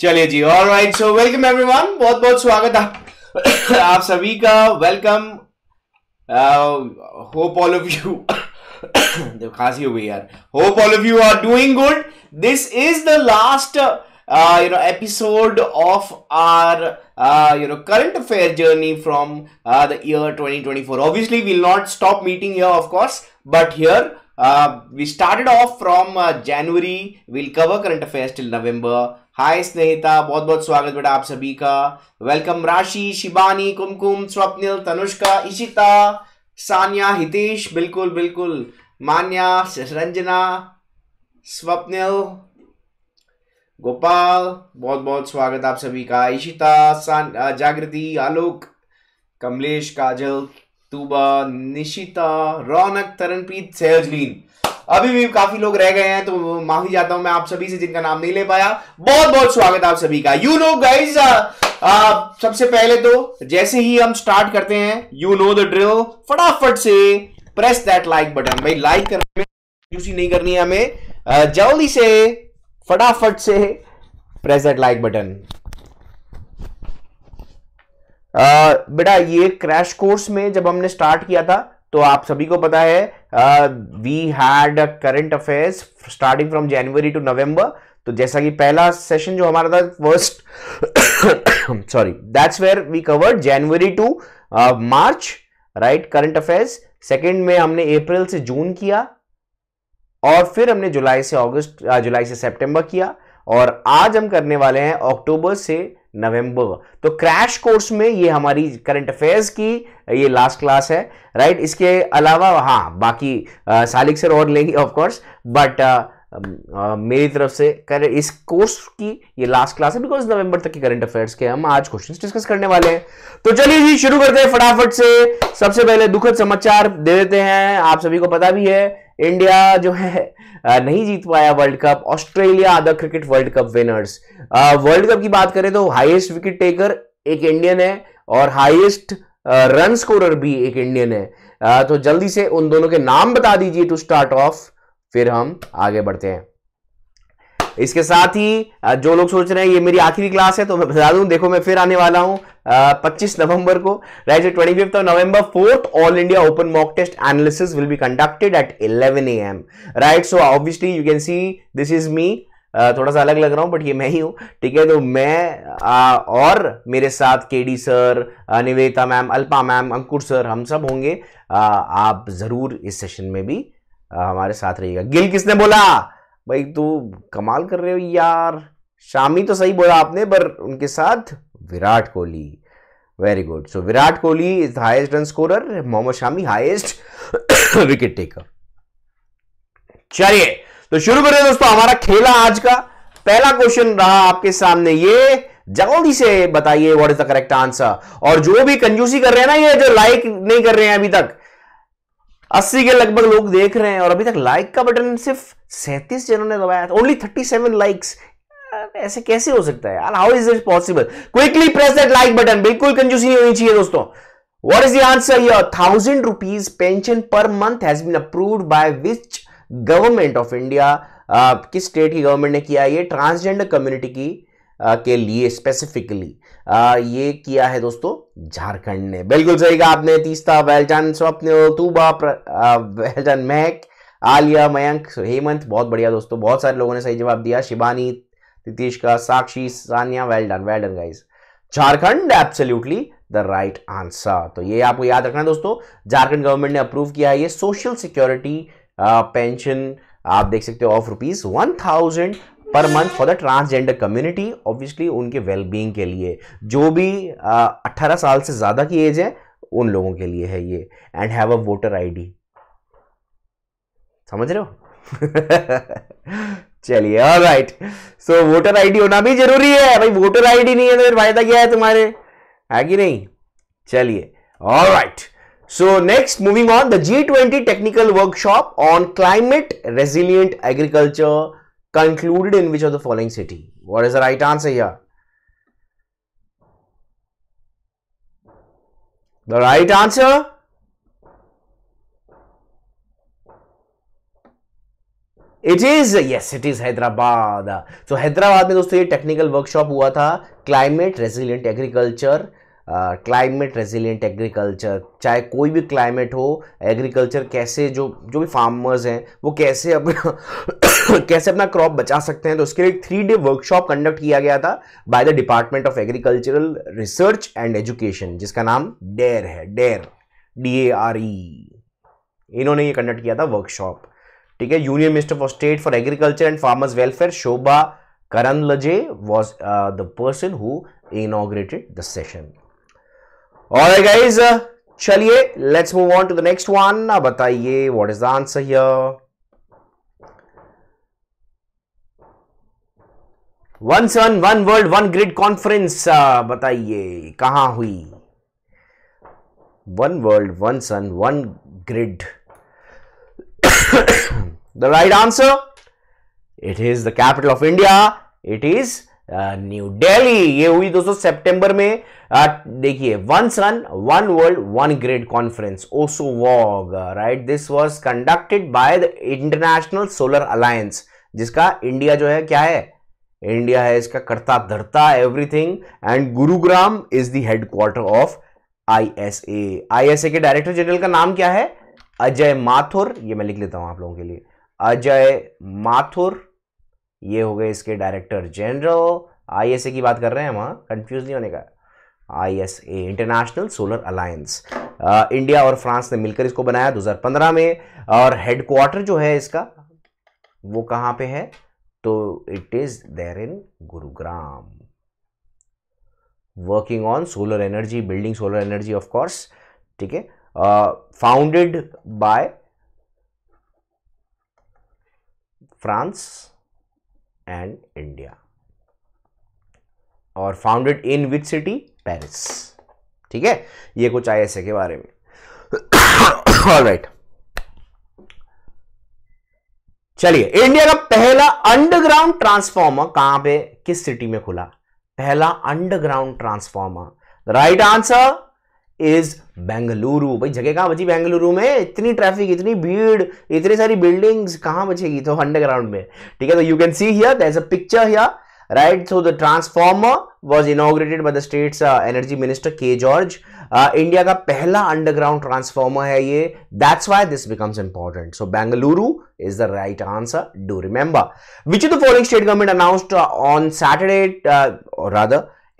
चलिए जी, alright, so welcome everyone, बहुत बहुत स्वागत है आप सभी का, welcome. Hope all of you खांसी हो गई यार, hope all of you are doing good. This is the last episode of our current affair journey from the year 2024. Obviously we'll not stop meeting here, of course, but here we started off from January. We'll cover current affairs till November. Hi Snehita, बहुत बहुत स्वागत बेटा आप सभी का, welcome. राशि, शिबानी, कुमकुम, स्वप्निल, तनुष्का, इशिता, सानिया, हितेश, बिल्कुल बिल्कुल, मान्या, रंजना, स्वप्निल, गोपाल, बहुत बहुत स्वागत आप सभी का। इशिता, जागृति, आलोक, कमलेश, काजल, तूबा, निशिता, रौनक, तरनप्रीत, सहजलीन, अभी भी काफी लोग रह गए हैं तो माफी चाहता हूं मैं आप सभी से जिनका नाम नहीं ले पाया। बहुत बहुत स्वागत आप सभी का। यू नो गाइज, सबसे पहले तो जैसे ही हम स्टार्ट करते हैं, यू नो द ड्रिल, फटाफट से प्रेस दैट लाइक बटन। भाई लाइक करने में कंजूसी नहीं करनी है हमें, जल्दी से फटाफट से प्रेस दैट लाइक बटन। बेटा ये क्रैश कोर्स में जब हमने स्टार्ट किया था तो आप सभी को पता है, we had current affairs starting from January to November. तो जैसा कि पहला सेशन जो हमारा था first, sorry, that's where we covered January to March, right, current affairs. Second में हमने अप्रैल से जून किया, और फिर हमने जुलाई से सितंबर किया, और आज हम करने वाले हैं अक्टूबर से नवंबर। तो क्रैश कोर्स में ये हमारी करंट अफेयर्स की ये लास्ट क्लास है, राइट। इसके अलावा हाँ, बाकी सालिक सर और लेंगे ऑफ कोर्स, बट मेरी तरफ से इस कोर्स की ये लास्ट क्लास है, बिकॉज नवंबर तक के करंट अफेयर्स के हम आज क्वेश्चंस डिस्कस करने वाले हैं। तो चलिए जी शुरू करते हैं फटाफट से। सबसे पहले दुखद समाचार दे देते हैं, आप सभी को पता भी है इंडिया जो है नहीं जीत पाया वर्ल्ड कप। ऑस्ट्रेलिया आधा cricket world cup winners. World cup की बात करें तो हाईएस्ट विकेट टेकर एक इंडियन है और हाईएस्ट रन स्कोरर भी एक इंडियन है। तो जल्दी से उन दोनों के नाम बता दीजिए टू स्टार्ट ऑफ, फिर हम आगे बढ़ते हैं। इसके साथ ही जो लोग सोच रहे हैं ये मेरी आखिरी क्लास है, तो मैं बता दूं, देखो मैं फिर आने वाला हूं 25 नवंबर को, right. 25 November 4th all India open mock test analysis will be conducted at 11 AM, right. So obviously you can see this is me, थोड़ा सा अलग लग रहा हूं बट ये मैं ही हूं, ठीक है। तो मैं और मेरे साथ KD sir, Nivedita ma'am, Alpa ma'am, Ankur sir, हम सब होंगे। आप जरूर इस सेशन में भी हमारे साथ रहिएगा। गिल किसने बोला भाई, तू कमाल कर रहे हो यार। शामी तो सही बोला आपने, पर उनके साथ Virat Kohli, very good. So Virat Kohli is highest run scorer, Mohammed Shami highest wicket taker. चलिए तो शुरू करें दोस्तों हमारा खेला। आज का पहला क्वेश्चन रहा आपके सामने ये, जल्दी से बताइए what is the correct answer. और जो भी कंजूसी कर रहे हैं ना, ये जो लाइक नहीं कर रहे हैं, अभी तक 80 के लगभग लोग देख रहे हैं और अभी तक लाइक का बटन सिर्फ 37 जनों ने दबाया था, ओनली 37 लाइक्स। ऐसे कैसे हो सकता है यार, how is it possible. Quickly press that like button, बिल्कुल कंजूसी नहीं होनी चाहिए दोस्तों। What is the answer here? 1000 rupees pension per month has been approved by which government of India. किस स्टेट की गवर्नमेंट ने किया ये? ट्रांसजेंडर कम्युनिटी की के लिए स्पेसिफिकली ये किया है दोस्तों झारखंड ने। बिल्कुल सही कहा आपने। तीस्ता, वेलजान, स्वप्न, तूबा, वेलजान, महक, आलिया, मयंक, हेमंत, बहुत बढ़िया दोस्तों, बहुत सारे लोगों ने सही जवाब दिया। शिवानी, तितीश का, Sakshi, Saniya, well done well done guys. Jharkhand absolutely the right answer. तो ये आपको याद रखना दोस्तों, झारखंड गवर्नमेंट ने अप्रूव किया है ये सोशल सिक्योरिटी पेंशन, आप देख सकते हो, of ₹1000 per month for the transgender community, obviously उनके वेलबींग के लिए, जो भी 18 साल से ज्यादा की एज है उन लोगों के लिए है ये। And have a voter ID, समझ रहे हो चलिए ऑलराइट। सो वोटर आईडी होना भी जरूरी है भाई, वोटर आईडी नहीं है तो फिर फायदा क्या है तुम्हारे, है कि नहीं। चलिए alright, so next moving on, the G20 technical workshop on climate resilient agriculture concluded in which of the following city? What is the right answer here? The right answer it is, yes it is Hyderabad. तो हैदराबाद में दोस्तों ये technical workshop हुआ था climate resilient agriculture. चाहे कोई भी climate हो, एग्रीकल्चर कैसे जो भी फार्मर्स हैं वो कैसे अपना क्रॉप बचा सकते हैं। तो उसके लिए एक 3-day वर्कशॉप कंडक्ट किया गया था by the department of agricultural research and education, जिसका नाम डेयर है, डेयर DARE। इन्होंने ये कंडक्ट किया था वर्कशॉप, ठीक है। Union minister for state for agriculture and farmers welfare Shobha Karandlaje was the person who inaugurated the session. Alright guys, चलिए let's move on to the next one. बताइए what is the answer here. 1 Sun 1 World 1 Grid conference, बताइए कहां हुई। 1 World 1 Sun 1 Grid The right answer, it is the capital of India, it is New Delhi. ये हुई दोस्तों सितंबर में। देखिए 1 Sun 1 World 1 Grid कॉन्फ्रेंस ओसोवॉग, right. This was conducted by the international solar alliance, जिसका इंडिया जो है क्या है, इंडिया है इसका कर्ता धरता everything. And Gurugram is the headquarter of ISA। ISA के डायरेक्टर जनरल का नाम क्या है, अजय माथुर। ये मैं लिख लेता हूं आप लोगों के लिए, अजय माथुर। ये हो गए इसके डायरेक्टर जनरल। ISA की बात कर रहे हैं हम, कंफ्यूज नहीं होने का। ISA International solar alliance, India और फ्रांस ने मिलकर इसको बनाया 2015 में। और हेडक्वार्टर जो है इसका वो कहां पे है, तो it is there in Gurugram. Working on solar energy, building solar energy of course, ठीक है। Founded by France and India. और founded in which city, Paris, ठीक है। ये कुछ ISA के बारे में। ऑलराइट, चलिए इंडिया का पहला अंडरग्राउंड ट्रांसफार्मर कहां पे, किस सिटी में खुला, पहला underground transformer. Right answer is Bengaluru. भाई जगह कहां बची बेंगलुरु में, इतनी ट्रैफिक, इतनी भीड़, इतनी सारी बिल्डिंग्स, कहां बचेगी, तो अंडरग्राउंड में, ठीक है। तो you can see here, there is a picture here, right. So the transformer was inaugurated by the states energy minister के जॉर्ज। इंडिया का पहला अंडरग्राउंड ट्रांसफार्मर है ये, that's why this becomes important. So Bengaluru is the right answer. Do remember which of the following state government announced on Saturday or rather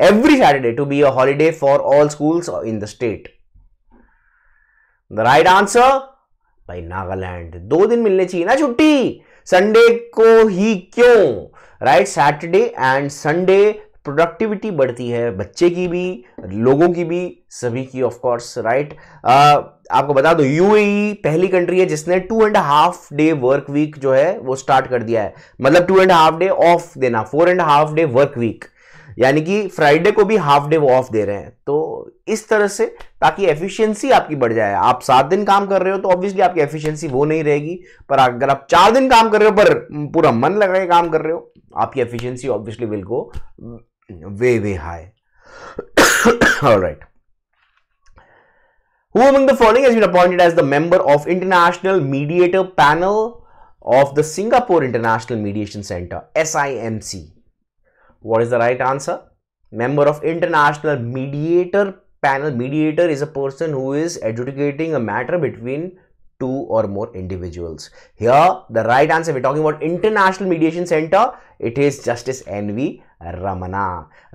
every Saturday to be a holiday for all schools in the state? The right answer by Nagaland. 2 दिन मिलने चाहिए ना छुट्टी, Sunday को ही क्यों, right. Saturday and Sunday productivity बढ़ती है, बच्चे की भी, लोगों की भी, सभी की ऑफ कोर्स, राइट। आपको बता दो UAE पहली कंट्री है जिसने 2.5 day वर्क वीक जो है वो स्टार्ट कर दिया है। मतलब 2.5 day ऑफ देना, 4.5 day वर्क वीक, यानी कि फ्राइडे को भी हाफ डे वो ऑफ दे रहे हैं। तो इस तरह से, ताकि एफिशिएंसी आपकी बढ़ जाए। आप 7 दिन काम कर रहे हो तो ऑब्वियसली आपकी एफिशिएंसी वो नहीं रहेगी, पर अगर आप 4 दिन काम कर रहे हो पर पूरा मन लगा के काम कर रहे हो, आपकी efficiency obviously will go way way high. Alright, who among the following has been appointed as the member of international mediator panel of the Singapore International Mediation Center, SIMC? What is the right answer? Member of international mediator panel. Mediator is a person who is adjudicating a matter between 2 or more individuals. Here the right answer, we're talking about International Mediation Center, it is Justice N. V. Ramana,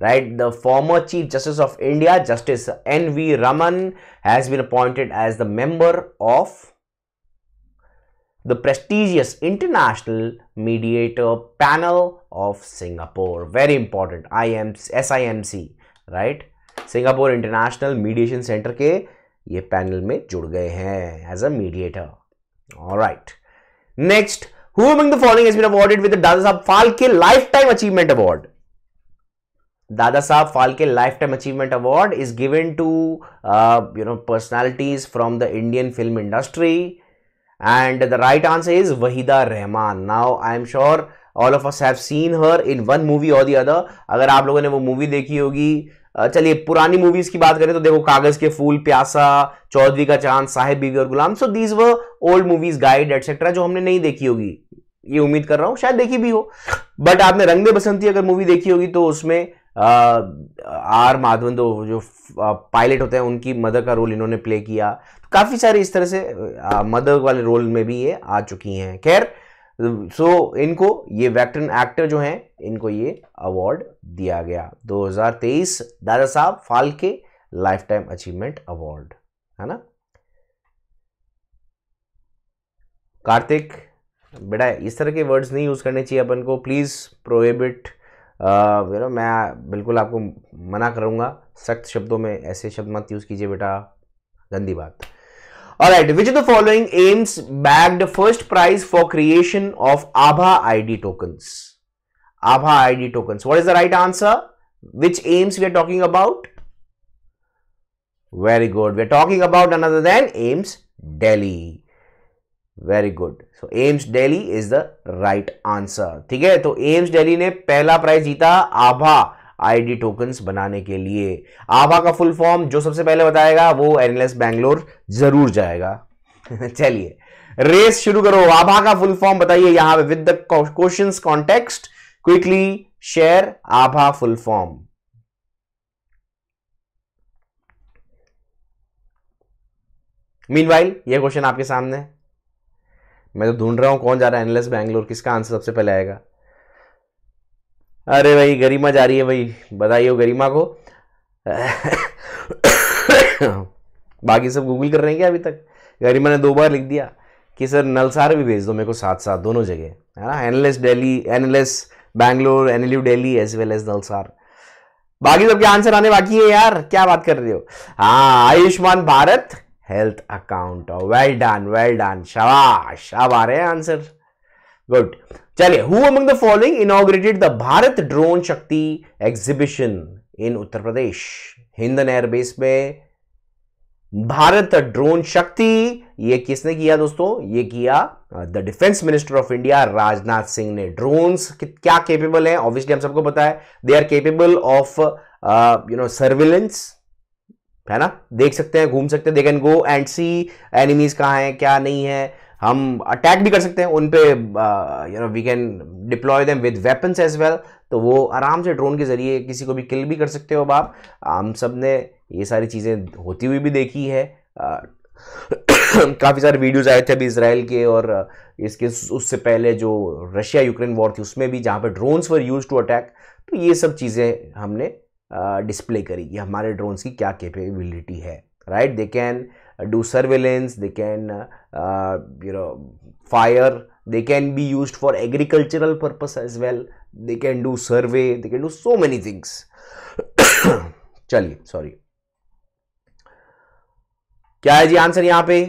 right. The former Chief Justice of India, Justice N. V. Raman, has been appointed as the member of the prestigious International Mediator Panel of Singapore. Very important, SIMC, right. Singapore International Mediation Center के ये panel में जुड़ गए हैं as a mediator. Alright, next, who among the following has been awarded with the Dada Saheb Phalke lifetime achievement award? Dada Saheb Phalke lifetime achievement award is given to personalities from the Indian film industry, and the right answer is Waheeda Rehman. Now I am sure all of us have seen her in one movie और the other. अगर आप लोगों ने वो movie देखी होगी, चलिए पुरानी मूवीज की बात करें तो देखो कागज के फूल, प्यासा, चौधरी का चांद, साहेब बीवी Aur Ghulam, so these were old movies, guide etcetera, जो हमने नहीं देखी होगी। ये उम्मीद कर रहा हूं, शायद देखी भी हो। बट आपने रंग दे बसंती अगर मूवी देखी होगी तो उसमें आर माधवन दो जो पायलट होते हैं उनकी मदर का रोल इन्होंने प्ले किया। तो काफी सारे इस तरह से मदर वाले रोल में भी ये आ चुकी हैं। खैर सो इनको ये वेटरन एक्टर जो हैं इनको ये अवार्ड दिया गया 2023 Dada Saheb Phalke lifetime achievement award, है ना। कार्तिक बेटा इस तरह के वर्ड्स नहीं यूज करने चाहिए अपन को, प्लीज प्रोहिबिट, यू नो, मैं बिल्कुल आपको मना करूंगा, सख्त शब्दों में ऐसे शब्द मत यूज कीजिए बेटा, गंदी बात। Alright, which of the following AIIMS bagged first prize for creation of Abha ID tokens? Abha ID tokens, what is the right answer? Which AIIMS we are talking about? Very good, we are talking about another then AIIMS Delhi. Very good, so AIIMS Delhi is the right answer. ठीक है, तो AIIMS Delhi ने पहला prize जीता आभा ID tokens बनाने के लिए। आभा का फुल फॉर्म जो सबसे पहले बताएगा वो एनालिस्ट बैंगलोर जरूर जाएगा। चलिए रेस शुरू करो, आभा का फुल फॉर्म बताइए यहां पे with the questions context, quickly share आभा फुल फॉर्म। मीनवाइल ये क्वेश्चन आपके सामने, मैं तो ढूंढ रहा हूं कौन जा रहा है एनालिस्ट बैंगलोर, किसका आंसर सबसे पहले आएगा। अरे भाई गरिमा जा रही है भाई, बताइए गरिमा को। बाकी सब गूगल कर रहे हैं क्या अभी तक? गरिमा ने 2 बार लिख दिया कि सर नलसार भी भेज दो मेरे को साथ साथ, दोनों जगह, है ना, analyst Delhi, analyst Bangalore, NLU Delhi as well as NALSAR. बाकी सबके आंसर आने बाकी है यार, क्या बात कर रहे हो। हाँ, Ayushman Bharat health account, well done well done, शाबाश, अब आ रहे हैं आंसर, गुड। चलिए, who among the following inaugurated the Bharat drone Shakti exhibition in Uttar Pradesh? Hindon airbase में भारत ड्रोन शक्ति ये किसने किया दोस्तों? ये किया the defence minister of India Rajnath Singh ने। ड्रोन्स क्या केपेबल हैं? ऑब्वियसली हम सबको पता है they are capable of surveillance, है ना, देख सकते हैं, घूम सकते हैं, they can go and see enemies कहाँ हैं क्या नहीं है, हम अटैक भी कर सकते हैं उन पे, you know, we can deploy them with weapons as well. तो वो आराम से ड्रोन के जरिए किसी को भी किल भी कर सकते हो आप। हम सब ने ये सारी चीज़ें होती हुई भी देखी है, काफ़ी सारे वीडियोस आए थे अभी इसराइल के और इसके उससे पहले जो रशिया यूक्रेन वॉर थी उसमें भी, जहाँ पर drones were use to attack. तो ये सब चीज़ें हमने डिस्प्ले करी, ये हमारे ड्रोन्स की क्या कैपेबिलिटी है, right. They can do surveillance, they can fire, they can be used for agricultural purpose as well, they can do survey, they can do so many things. चलिए सॉरी, क्या है जी आंसर यहां पे?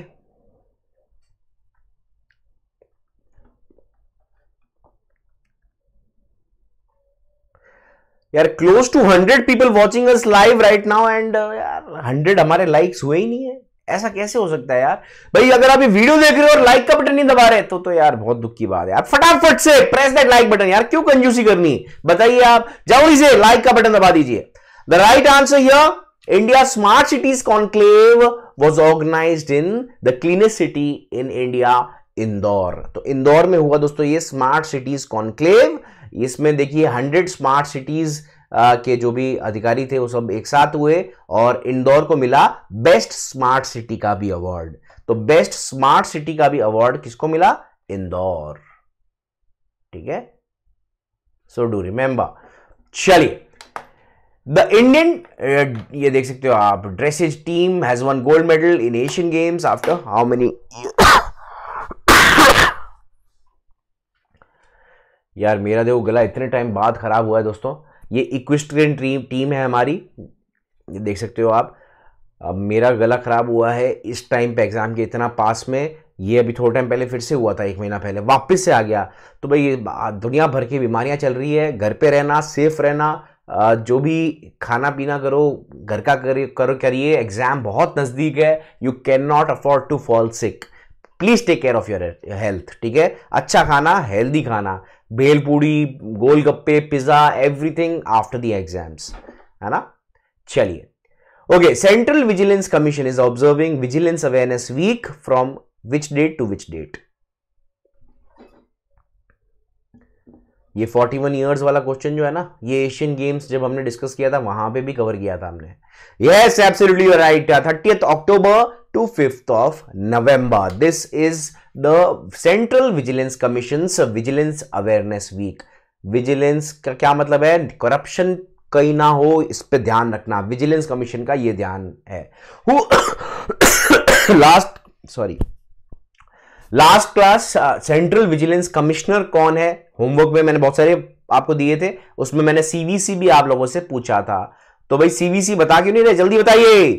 यार close to 100 people watching us live right now and यार 100 हमारे likes हुए ही नहीं है, ऐसा कैसे हो सकता है यार? भाई अगर आप ये वीडियो देख रहे हो और लाइक का बटन नहीं दबा रहे तो यार बहुत दुख की बात है। आप फटाफट से प्रेस दैट लाइक बटन, यार क्यों कंजूसी करनी, बताइए आप, जल्दी से लाइक का बटन दबा दीजिए। The right answer here, India smart cities conclave was organised in the cleanest city in India, Indore. तो इंदौर में हुआ दोस्तों ये स्मार्ट सिटीज कॉन्क्लेव। इसमें देखिए 100 स्मार्ट सिटीज के जो भी अधिकारी थे वो सब एक साथ हुए और इंदौर को मिला बेस्ट स्मार्ट सिटी का भी अवार्ड। तो बेस्ट स्मार्ट सिटी का भी अवार्ड किसको मिला? इंदौर। ठीक है, सो डू रिमेंबर। चलिए, द इंडियन, ये देख सकते हो आप, dressage team has won gold medal in Asian games after how many? यार मेरा देखो गला इतने टाइम बाद खराब हुआ है दोस्तों। ये इक्विस्ट्रियन टीम है हमारी, ये देख सकते हो आप। अब मेरा गला खराब हुआ है इस टाइम पे एग्जाम के इतना पास में, ये अभी थोड़ा टाइम पहले फिर से हुआ था, 1 महीना पहले वापस से आ गया। तो भाई ये दुनिया भर की बीमारियां चल रही है, घर पे रहना, सेफ रहना, जो भी खाना पीना करो घर का करिए, एग्जाम बहुत नज़दीक है, you can not afford to fall sick, please take care of your health. ठीक है, अच्छा खाना, हेल्दी खाना, bhelpuri, golgappe, pizza, everything after the exams, है ना। चलिए, okay, central vigilance commission is observing vigilance awareness week from which date to which date? ये 41 years वाला क्वेश्चन जो है ना, ये एशियन गेम्स जब हमने डिस्कस किया था वहां पे भी कवर किया था हमने। Yes absolutely right, 30 October to 5th of November, this is the central vigilance commission's vigilance awareness week. Vigilance का क्या मतलब है, करप्शन कहीं ना हो इस पे ध्यान रखना, विजिलेंस कमीशन का ये ध्यान है। Last class central vigilance commissioner कौन है, होमवर्क में मैंने बहुत सारे आपको दिए थे, उसमें मैंने सीवीसी भी आप लोगों से पूछा था। तो भाई सीवीसी बता क्यों नहीं रहे, जल्दी बताइए।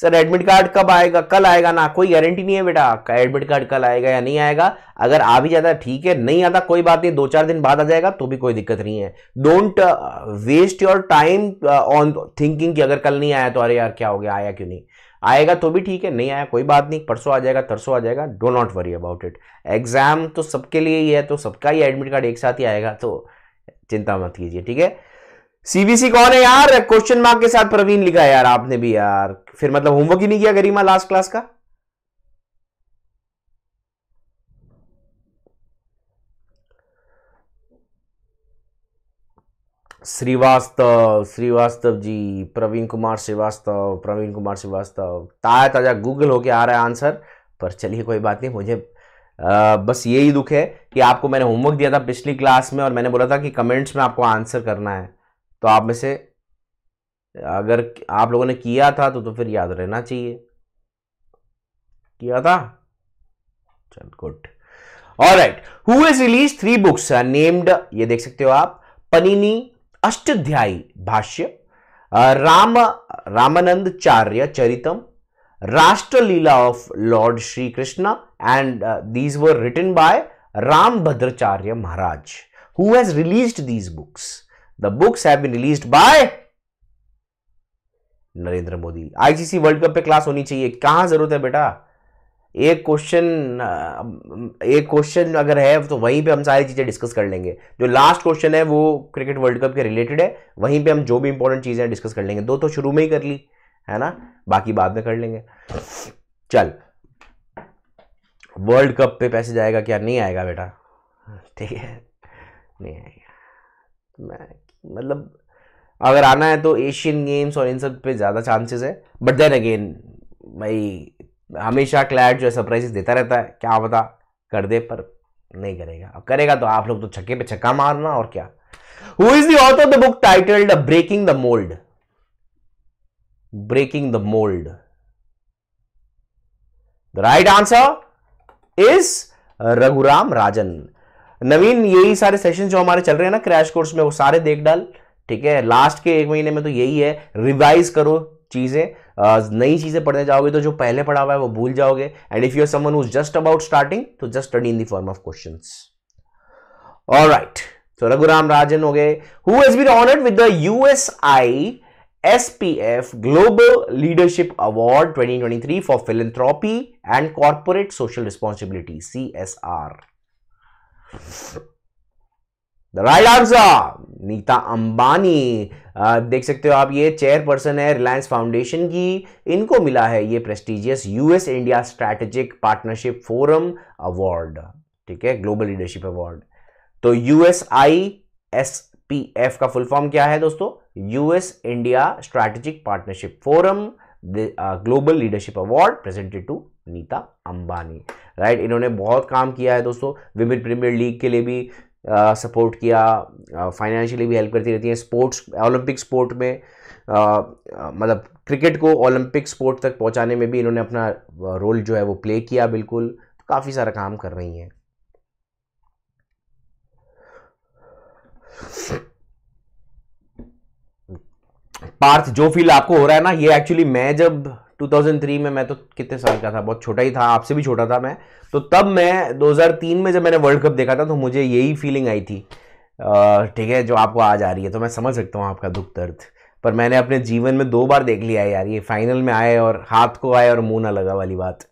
सर एडमिट कार्ड कब आएगा, कल आएगा ना, कोई गारंटी नहीं है बेटा एडमिट कार्ड कल आएगा या नहीं आएगा। अगर आ भी जाता है ठीक है, नहीं आता कोई बात नहीं, 2-4 दिन बाद आ जाएगा तो भी कोई दिक्कत नहीं है। Don't waste your time on thinking कि अगर कल नहीं आया तो अरे यार क्या हो गया, आया क्यों नहीं। आएगा तो भी ठीक है, नहीं आया कोई बात नहीं, परसों आ जाएगा, तरसों आ जाएगा, do not worry about it. Exam तो सबके लिए ही है, तो सबका ही एडमिट कार्ड एक साथ ही आएगा, तो चिंता मत कीजिए ठीक है। सीबीसी कौन है यार, क्वेश्चन मार्क के साथ प्रवीण लिखा है यार आपने भी यार, फिर मतलब होमवर्क ही नहीं किया गरिमा लास्ट क्लास का। श्रीवास्तव जी, प्रवीण कुमार श्रीवास्तव ताजा गूगल होके आ रहा है आंसर, पर चलिए कोई बात नहीं। मुझे बस यही दुख है कि आपको मैंने होमवर्क दिया था पिछली क्लास में और मैंने बोला था कि कमेंट्स में आपको आंसर करना है, तो आप में से अगर आप लोगों ने किया था तो फिर याद रहना चाहिए, किया था चल good. Alright, who has release 3 books named, ये देख सकते हो आप, Panini Ashtadhyayi Bhashya, Ramanandacharya Charitam, Rashtraleela of Lord Shri Krishna, and these were written by Rambhadracharya Maharaj. Who has released these books, The books have been released by Narendra Modi. ICC world cup पे क्लास होनी चाहिए, कहां जरूरत है बेटा, एक क्वेश्चन अगर है तो वहीं पे हम सारी चीजें डिस्कस कर लेंगे। जो लास्ट क्वेश्चन है वो क्रिकेट वर्ल्ड कप के रिलेटेड है, वहीं पे हम जो भी इंपॉर्टेंट चीजें डिस्कस कर लेंगे। 2 तो शुरू में ही कर ली है ना, बाकी बाद में कर लेंगे। चल वर्ल्ड कप पे पैसे जाएगा क्या, नहीं आएगा बेटा ठीक है, नहीं आएगा। मैं मतलब अगर आना है तो एशियन गेम्स और इन सब पे ज़्यादा चांसेस है, बट देन अगेन भाई हमेशा क्लैट जो है सरप्राइजेस देता रहता है, क्या पता कर दे, पर नहीं करेगा। अब करेगा तो आप लोग तो छक्के पे छक्का मारना और क्या। Who is the author of the book titled breaking the mould, breaking the mould, the right answer is Raghuram Rajan. Naveen यही सारे सेशन जो हमारे चल रहे हैं ना क्रैश कोर्स में, वो सारे देख डाल ठीक है। लास्ट के 1 महीने में तो यही है, रिवाइज करो चीज़ें, नई चीज़ें पढ़ने जाओगे तो जो पहले पढ़ा हुआ है वो भूल जाओगे। And if you are someone who is just about starting तो just study in the form of questions. Alright, तो रघुराम राजन हो गए। Who has been honoured with the USISPF global leadership award 2023 for philanthropy and corporate social responsibility, CSR। The right answer Nita Ambani. देख सकते हो आप, ये chairperson है रिलायंस फाउंडेशन की, इनको मिला है ये prestigious US India strategic partnership forum award ठीक है, ग्लोबल लीडरशिप अवार्ड। तो USISPF का फुल फॉर्म क्या है दोस्तों, US India strategic partnership forum global leadership award presented to Nita Ambani. Right, इन्होंने बहुत काम किया है दोस्तों, विमेन प्रीमियर लीग के लिए भी सपोर्ट किया, फाइनेंशियली भी हेल्प करती रहती है, स्पोर्ट्स ओलंपिक स्पोर्ट में मतलब क्रिकेट को ओलंपिक स्पोर्ट तक पहुंचाने में भी इन्होंने अपना रोल जो है वो प्ले किया, बिल्कुल तो काफ़ी सारा काम कर रही हैं। पार्थ जो फील आपको हो रहा है ना, ये एक्चुअली मैं जब 2003 में, मैं तो कितने साल का था, बहुत छोटा ही था, आपसे भी छोटा था मैं तो, तब मैं 2003 में जब मैंने वर्ल्ड कप देखा था तो मुझे यही फीलिंग आई थी ठीक है, जो आपको आज आ रही है। तो मैं समझ सकता हूँ आपका दुख दर्द, पर मैंने अपने जीवन में 2 बार देख लिया है यार, ये फाइनल में आए और हाथ को आए और मुँह ना लगा वाली बात।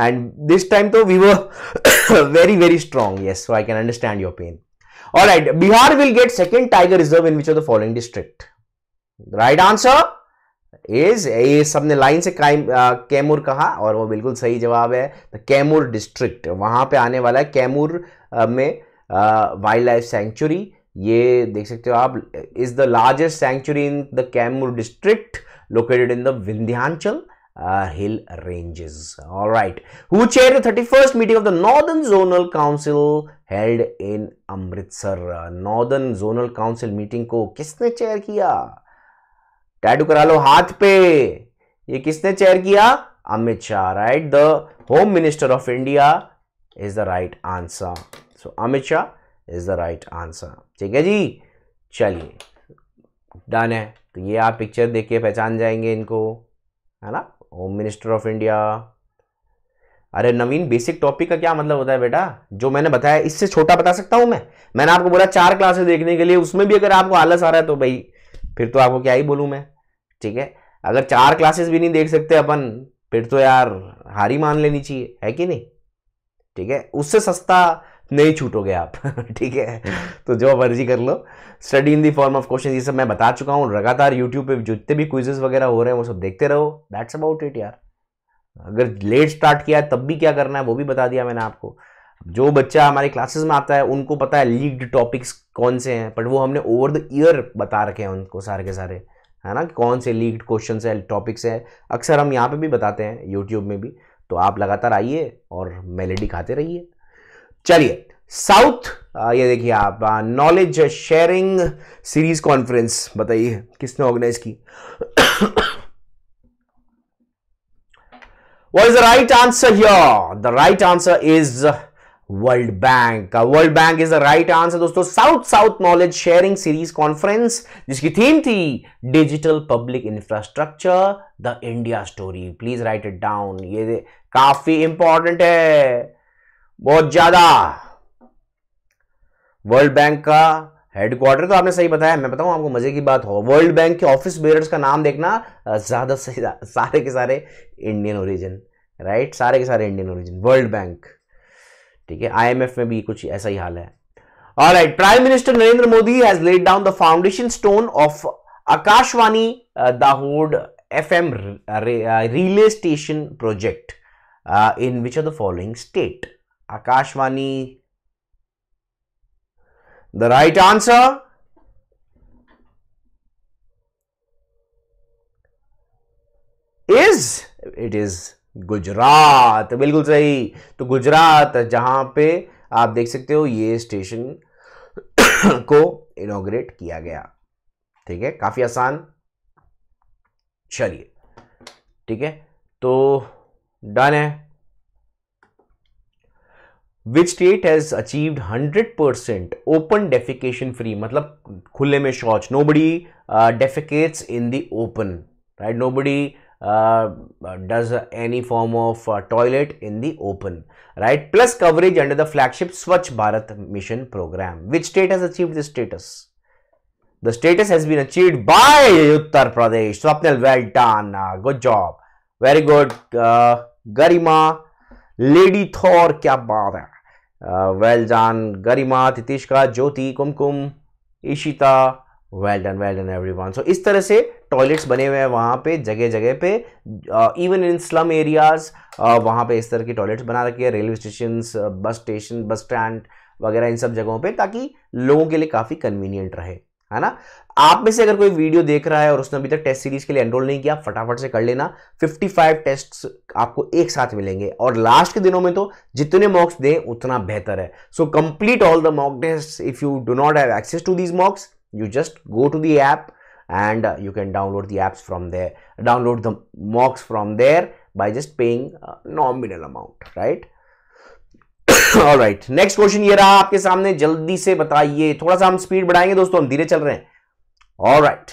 एंड दिस टाइम तो we were very very strong. Yes, so I can understand your pain. Alright, Bihar will get 2nd tiger reserve in which of the following district. Right answer is, ये सबने लाइन से कैमूर कहा और वो बिल्कुल सही जवाब है। तो कैमूर डिस्ट्रिक्ट वहां पे आने वाला है, कैमूर में वाइल्ड लाइफ सेंचुरी ये देख सकते हो आप, is the largest sanctuary in the Kaimur district located in the Vindhyachal hill ranges. All right. Who chaired the 31st meeting of the Northern Zonal Council held in Amritsar? Northern Zonal Council meeting को किसने chair किया? Tattoo करा लो हाथ पे, ये किसने chair किया? Amit Shah. Right. The Home Minister of India is the right answer. So Amit Shah is the right answer. ठीक है जी, चलिए डन है. तो ये आप पिक्चर देख के पहचान जाएंगे इनको, है ना, होम मिनिस्टर ऑफ इंडिया. अरे नवीन, बेसिक टॉपिक का क्या मतलब होता है बेटा? जो मैंने बताया इससे छोटा बता सकता हूं मैं? मैंने आपको बोला 4 क्लासेस देखने के लिए, उसमें भी अगर आपको आलस आ रहा है तो भाई फिर तो आपको क्या ही बोलूं मैं. ठीक है, अगर 4 क्लासेस भी नहीं देख सकते अपन, फिर तो यार हारी मान लेनी चाहिए, है कि नहीं? ठीक है, उससे सस्ता नहीं छूटोगे आप. ठीक है, तो जो मर्जी कर लो. Study in the form of question, ये सब मैं बता चुका हूँ. लगातार यूट्यूब पे जितने भी क्विजेस वगैरह हो रहे हैं वो सब देखते रहो. दैट्स अबाउट इट यार. अगर लेट स्टार्ट किया तब भी क्या करना है वो भी बता दिया मैंने आपको. जो बच्चा हमारी क्लासेस में आता है उनको पता है लीक्ड टॉपिक्स कौन से हैं, बट वो हमने ओवर द ईयर बता रखे हैं उनको सारे के सारे, है ना, कि कौन से लीक्ड क्वेश्चन है, टॉपिक्स हैं. अक्सर हम यहाँ पर भी बताते हैं यूट्यूब में भी. तो आप लगातार आइए और मेलेडी खाते रहिए. चलिए, साउथ, ये देखिए आप, नॉलेज शेयरिंग सीरीज कॉन्फ्रेंस, बताइए किसने ऑर्गेनाइज की? What is the right answer here? The right answer is world bank. World bank is the right answer दोस्तों. South knowledge sharing series conference, जिसकी थीम थी digital public infrastructure the India story. Please write it down, ये काफी important है, बहुत ज्यादा. World bank का headquarter तो आपने सही बताया. मैं बताऊं आपको मजे की बात हो, वर्ल्ड बैंक के ऑफिस बेयर्स का नाम देखना ज्यादा सही, सारे के सारे इंडियन ओरिजिन. राइट, सारे के सारे इंडियन ओरिजिन, वर्ल्ड बैंक. ठीक है, आईएमएफ में भी कुछ ऐसा ही हाल है. Alright, prime minister Narendra Modi has laid down the foundation stone of Akashvani Dahod FM relay station project in which of the following state? Akashvani. The right answer is, it is Gujarat. बिल्कुल सही. तो गुजरात, जहां पे आप देख सकते हो ये स्टेशन को इनॉग्रेट किया गया. ठीक है, काफी आसान. चलिए, ठीक है, तो डन है. Which state has achieved 100% open defecation free? मतलब खुले में शौच, nobody defecates in the open, right? Nobody does any form of toilet in the open, right? Plus coverage under the flagship Swachh Bharat Mission program. Which state has achieved this status? The status has been achieved by Uttar Pradesh. Swapnil, well done, good job, very good. Garima, Lady Thor, क्या बात है, well done Garima. Titishka, Jyoti, Kumkum, Ishita, well done everyone. सो इस तरह से toilets बने हुए हैं वहाँ पे, जगह जगह पे, इवन इन स्लम एरियाज वहाँ पे इस तरह की टॉयलेट्स बना रखी है. Railway stations, bus station, bus stand वगैरह, इन सब जगहों पे, ताकि लोगों के लिए काफ़ी कन्वीनियंट रहे, है ना. आप में से अगर कोई वीडियो देख रहा है और उसने अभी तक टेस्ट सीरीज के लिए एनरोल नहीं किया, फटाफट से कर लेना. 55 टेस्ट्स आपको एक साथ मिलेंगे, और लास्ट के दिनों में तो जितने मॉक्स दें उतना बेहतर है. So complete all the mock test. If you do not have access to these mocks, you just go to the app and you can download the apps from there, download the mocks from there by just paying nominal amount, right. Alright, next question ये रहा आपके सामने, जल्दी से बताइए. थोड़ा सा हम स्पीड बढ़ाएंगे दोस्तों, हम धीरे चल रहे हैं. ऑलराइट,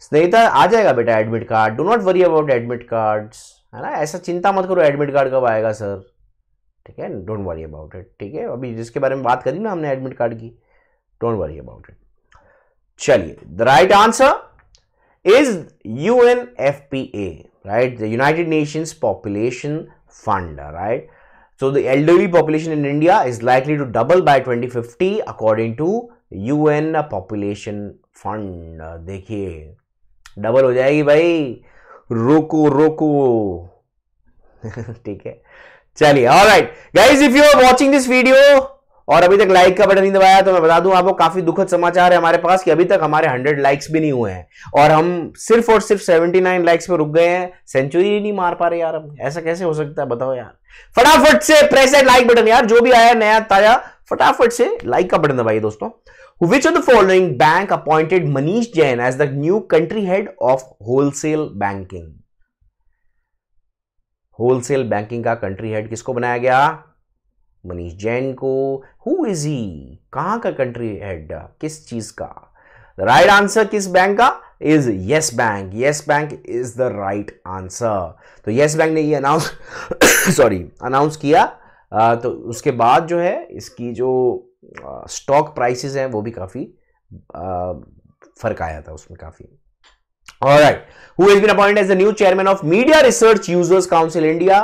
स्नेहिता आ जाएगा बेटा admit card. Do not worry about admit cards, है ना, ऐसा चिंता मत करो एडमिट कार्ड कब आएगा सर. ठीक है, डोंट वरी अबाउट इट. ठीक है, अभी जिसके बारे में बात करी ना हमने एडमिट कार्ड की, डोंट वरी अबाउट इट. चलिए, the right answer is UNFPA, right, the United Nations population fund, right? So the elderly population in India is likely to double by 2050 according to UN population fund. देखिए, double हो जाएगी भाई, रोको रोको. ठीक है, चलिए. Alright guys, if you are watching this video और अभी तक लाइक का बटन नहीं दबाया तो मैं बता दूं आपको, काफी दुखद समाचार है हमारे पास कि अभी तक हमारे 100 लाइक्स भी नहीं हुए हैं और हम सिर्फ और सिर्फ 79 लाइक्स पे रुक गए हैं। सेंचुरी नहीं मार पा रहे यार, अब ऐसा कैसे हो सकता है बताओ यार। फटाफट से प्रेस दैट लाइक बटन यार, जो भी आया नया ताजा फटाफट से लाइक का बटन दबाइए दोस्तों। Which of the following bank appointed Manish Jain as the new country head of wholesale banking? Wholesale banking का कंट्री हेड किसको बनाया गया? मनीष जैन को। हु इज ही, कहां का कंट्री हेड, किस चीज का? राइट आंसर किस बैंक का is yes bank. Yes bank is the right answer. तो यस बैंक ने ये अनाउंस किया तो उसके बाद जो है इसकी जो स्टॉक प्राइसेस हैं वो भी काफी फर्क आया था उसमें काफी। Alright, who has been appointed as the new chairman of Media Research Users Council India?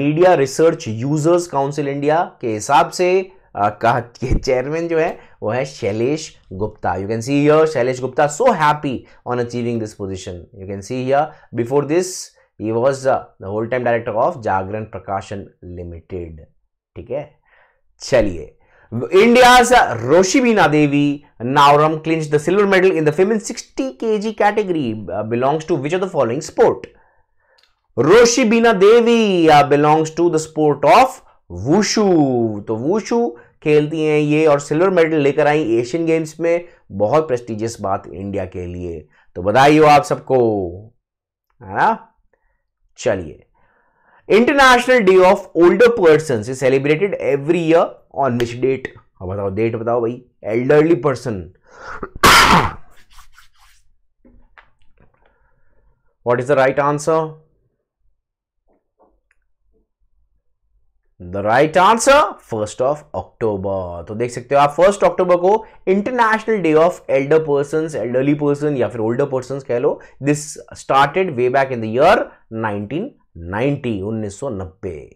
Media Research Users Council India के हिसाब से के चेयरमैन जो है वो है Shailesh Gupta. You can see here Shailesh Gupta so happy on achieving this position. You can see here before this he was the whole time director of Jagran Prakashan limited. ठीक है, चलिए। India's Roshibina Devi Naoram clinched the silver medal in the women 60 kg category. Belongs to which of the following sport? Roshibina Devi belongs to the sport of Wushu. तो Wushu खेलती हैं ये और silver medal लेकर आई Asian games में, बहुत prestigious बात India के लिए। तो बधाई हो आप सबको, है ना। चलिए, international day of older person is celebrated every year on which date? अब बताओ डेट बताओ भाई। Elderly person, what is the right answer? The right answer 1 October. तो देख सकते हो आप 1 अक्टूबर को international day of elder person, elderly person या फिर ओल्डर पर्सन कह लो। This started way back in the year 1990।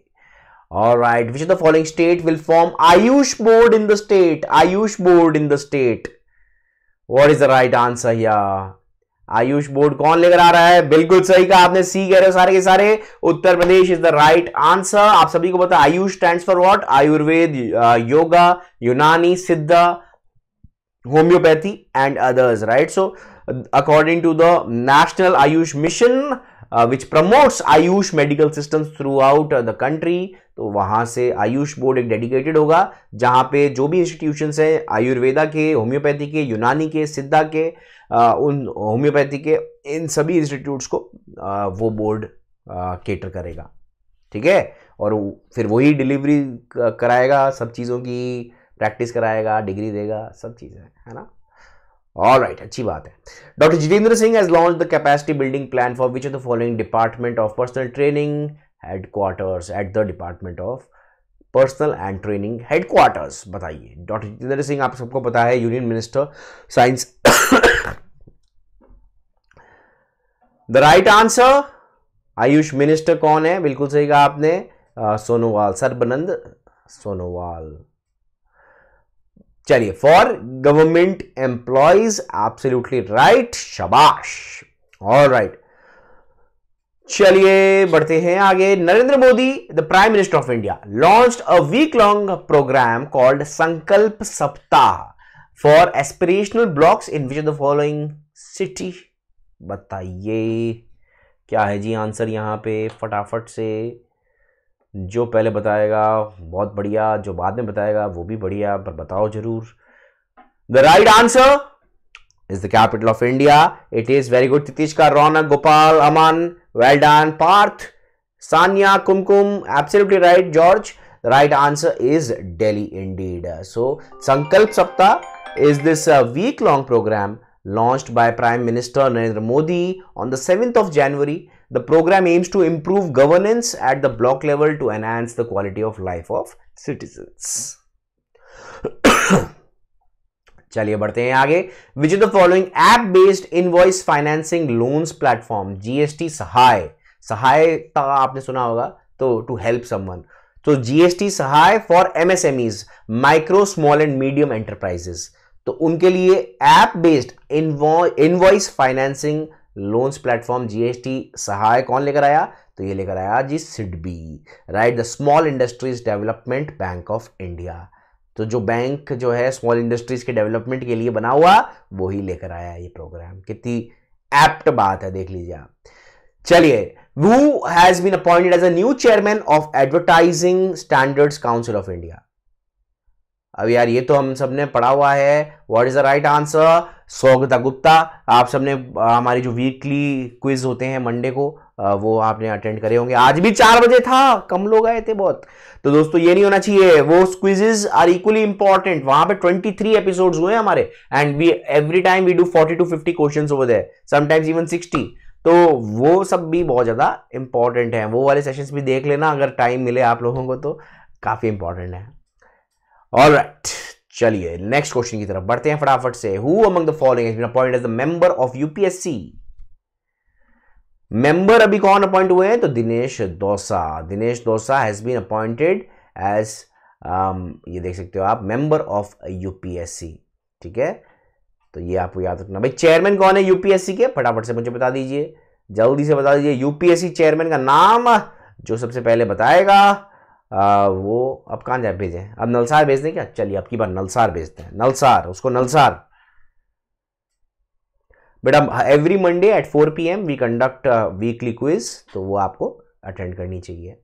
All right, which of the following state will form Ayush board in the state? Ayush board in the state. What is the right answer here? Ayush board कौन लेकर आ रहा है? बिल्कुल सही कहा आपने, सी कह रहे हो सारे के सारे। Uttar Pradesh is the right answer. आप सभी को पता है Ayush stands for what? Ayurveda, yoga, Unani, Siddha, homeopathy and others, right. So according to the national Ayush mission which promotes Ayush medical systems throughout the country, तो वहां से आयुष बोर्ड एक डेडिकेटेड होगा जहां पे जो भी इंस्टीट्यूशंस हैं आयुर्वेदा के, होम्योपैथी के, यूनानी के, सिद्धा के, उन होम्योपैथी के, इन सभी इंस्टीट्यूट्स को वो बोर्ड कैटर करेगा। ठीक है, और फिर वही डिलीवरी कराएगा, सब चीज़ों की प्रैक्टिस कराएगा, डिग्री देगा, सब चीज़ें, है ना। ऑलराइट, अच्छी बात है। Doctor Jitendra Singh has launched the capacity building plan for which of the following department of personal training headquarters? At the department of personal and training headquarters. बताइए। डॉक्टर जितेंद्र सिंह आप सबको पता है union minister science. The right answer, Ayush minister कौन है? बिल्कुल सही कहा आपने, सोनोवाल, सरबानंद सोनोवाल। चलिए, for government employees absolutely right, शाबाश। ऑलराइट, चलिए बढ़ते हैं आगे। Narendra Modi the prime minister of India launched a week long programme called Sankalp Saptah for aspirational blocks in which of the following city? बताइए क्या है जी आंसर यहां पे। फटाफट से जो पहले बताएगा बहुत बढ़िया, जो बाद में बताएगा वो भी बढ़िया, पर बताओ जरूर। The right answer is the capital of India. It is very good Titish का, Raunak, Gopal, Aman, well done, Parth, Sania, Kumkum, absolutely right George. The right answer is Delhi indeed. So Sankalp Saptah is this week long programme launched by Prime Minister Narendra Modi on the 7th of January. The program aims to improve governance at the block level to enhance the quality of life of citizens. चलिए बढ़ते हैं आगे। Which of the following app-based invoice financing loans platform? GST Sahay, सहायता आपने सुना होगा, तो to help someone. तो GST Sahay for MSMEs, micro, small and medium enterprises. तो उनके लिए app based invoice financing loans platform GST Sahay कौन लेकर आया? तो ये लेकर आया जी SIDBI, right, the small industries development bank of India. तो जो बैंक जो है स्मॉल इंडस्ट्रीज के डेवलपमेंट के लिए बना हुआ, वो ही लेकर आया ये प्रोग्राम। कितनी एप्ट बात है, देख लीजिए आप। चलिए, who has been appointed as a new chairman of Advertising Standards Council of India? अब यार ये तो हम सबने पढ़ा हुआ है। What is the right answer? Saugata Gupta. आप सबने हमारी जो वीकली क्विज होते हैं मंडे को, वो आपने अटेंड करे होंगे। आज भी 4 बजे था, कम लोग आए थे बहुत। तो दोस्तों ये नहीं होना चाहिए, वो क्विजेज आर इक्वली इंपॉर्टेंट। वहां पे 23 एपिसोड्स हुए हमारे, and we every time we do 40 to 50 question over there, sometimes even 60। तो वो सब भी बहुत ज्यादा इंपॉर्टेंट है। वो वाले सेशंस भी देख लेना अगर टाइम मिले आप लोगों को, तो काफी इंपॉर्टेंट है। ऑलराइट, चलिए नेक्स्ट क्वेश्चन की तरफ बढ़ते हैं फटाफट से। Who among the following has been appointed as the member of UPSC? Member अभी कौन अपॉइंट हुए हैं? तो Dinesh Dausa. Dinesh Dausa has been appointed as, ये देख सकते हो आप, मेंबर ऑफ यूपीएससी। ठीक है, तो ये आपको याद रखना भाई। चेयरमैन कौन है यूपीएससी के? फटाफट से मुझे बता दीजिए, जल्दी से बता दीजिए यूपीएससी चेयरमैन का नाम। जो सबसे पहले बताएगा वो अब कहाँ जाए भेजें? अब नलसार भेज दें क्या? चलिए अब की बार नलसार भेजते हैं। नलसार, उसको नलसार। बेटा every Monday at 4 PM we conduct weekly quiz, तो वो आपको अटेंड करनी चाहिए।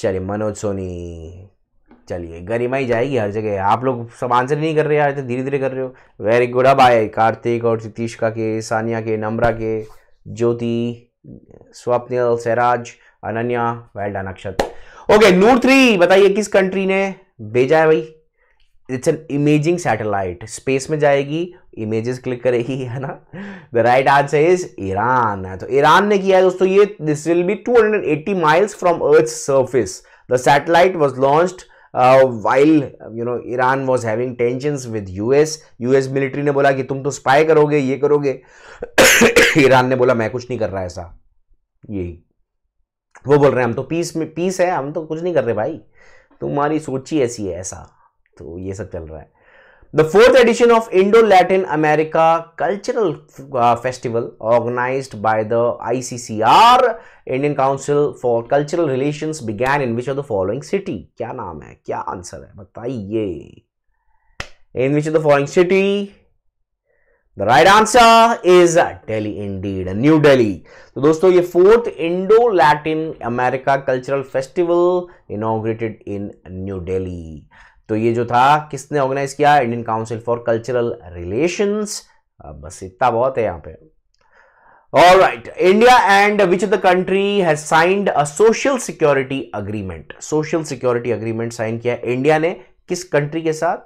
चलिए मनोज सोनी। चलिए गरिमाई जाएगी हर जगह। आप लोग सब आंसर नहीं कर रहे यार, तो धीरे धीरे कर रहे हो। Very good. अब आए कार्तिक और सितीशिका के, सानिया के, नम्रा के, Jyoti, Swapnil, Sahraj, Ananya, well done Akshat. Okay, Noor 3 बताइए किस कंट्री ने भेजा है भाई? It's an imaging satellite, space में जाएगी, इमेजेस क्लिक करेगी, है ना। The right answer is Iran. तो ईरान ने किया है दोस्तों ये। This will be 280 miles from earth surface. The satellite was launched while you know Iran was having tensions with US military ने बोला कि तुम तो स्पाई करोगे, ये करोगे। ईरान ने बोला मैं कुछ नहीं कर रहा ऐसा। यही वो बोल रहे हैं, हम तो पीस में पीस है, हम तो कुछ नहीं कर रहे भाई, तुम्हारी सोच ही ऐसी है ऐसा। तो ये सब चल रहा है। The 4th edition of Indo Latin America cultural festival organised by the ICCR, Indian council for cultural relations, began in which of the following city? क्या नाम है, क्या आंसर है बताइए? In which of the following city? The right answer is Delhi indeed, new Delhi. तो दोस्तों ये 4th Indo Latin America cultural festival inaugurated in new Delhi. तो ये जो था किसने ऑर्गेनाइज किया? Indian council for cultural relations. बस इतना बहुत है यहां पे। Alright, India and which of the country has signed a social security agreement? Social security agreement sign किया इंडिया ने किस कंट्री के साथ?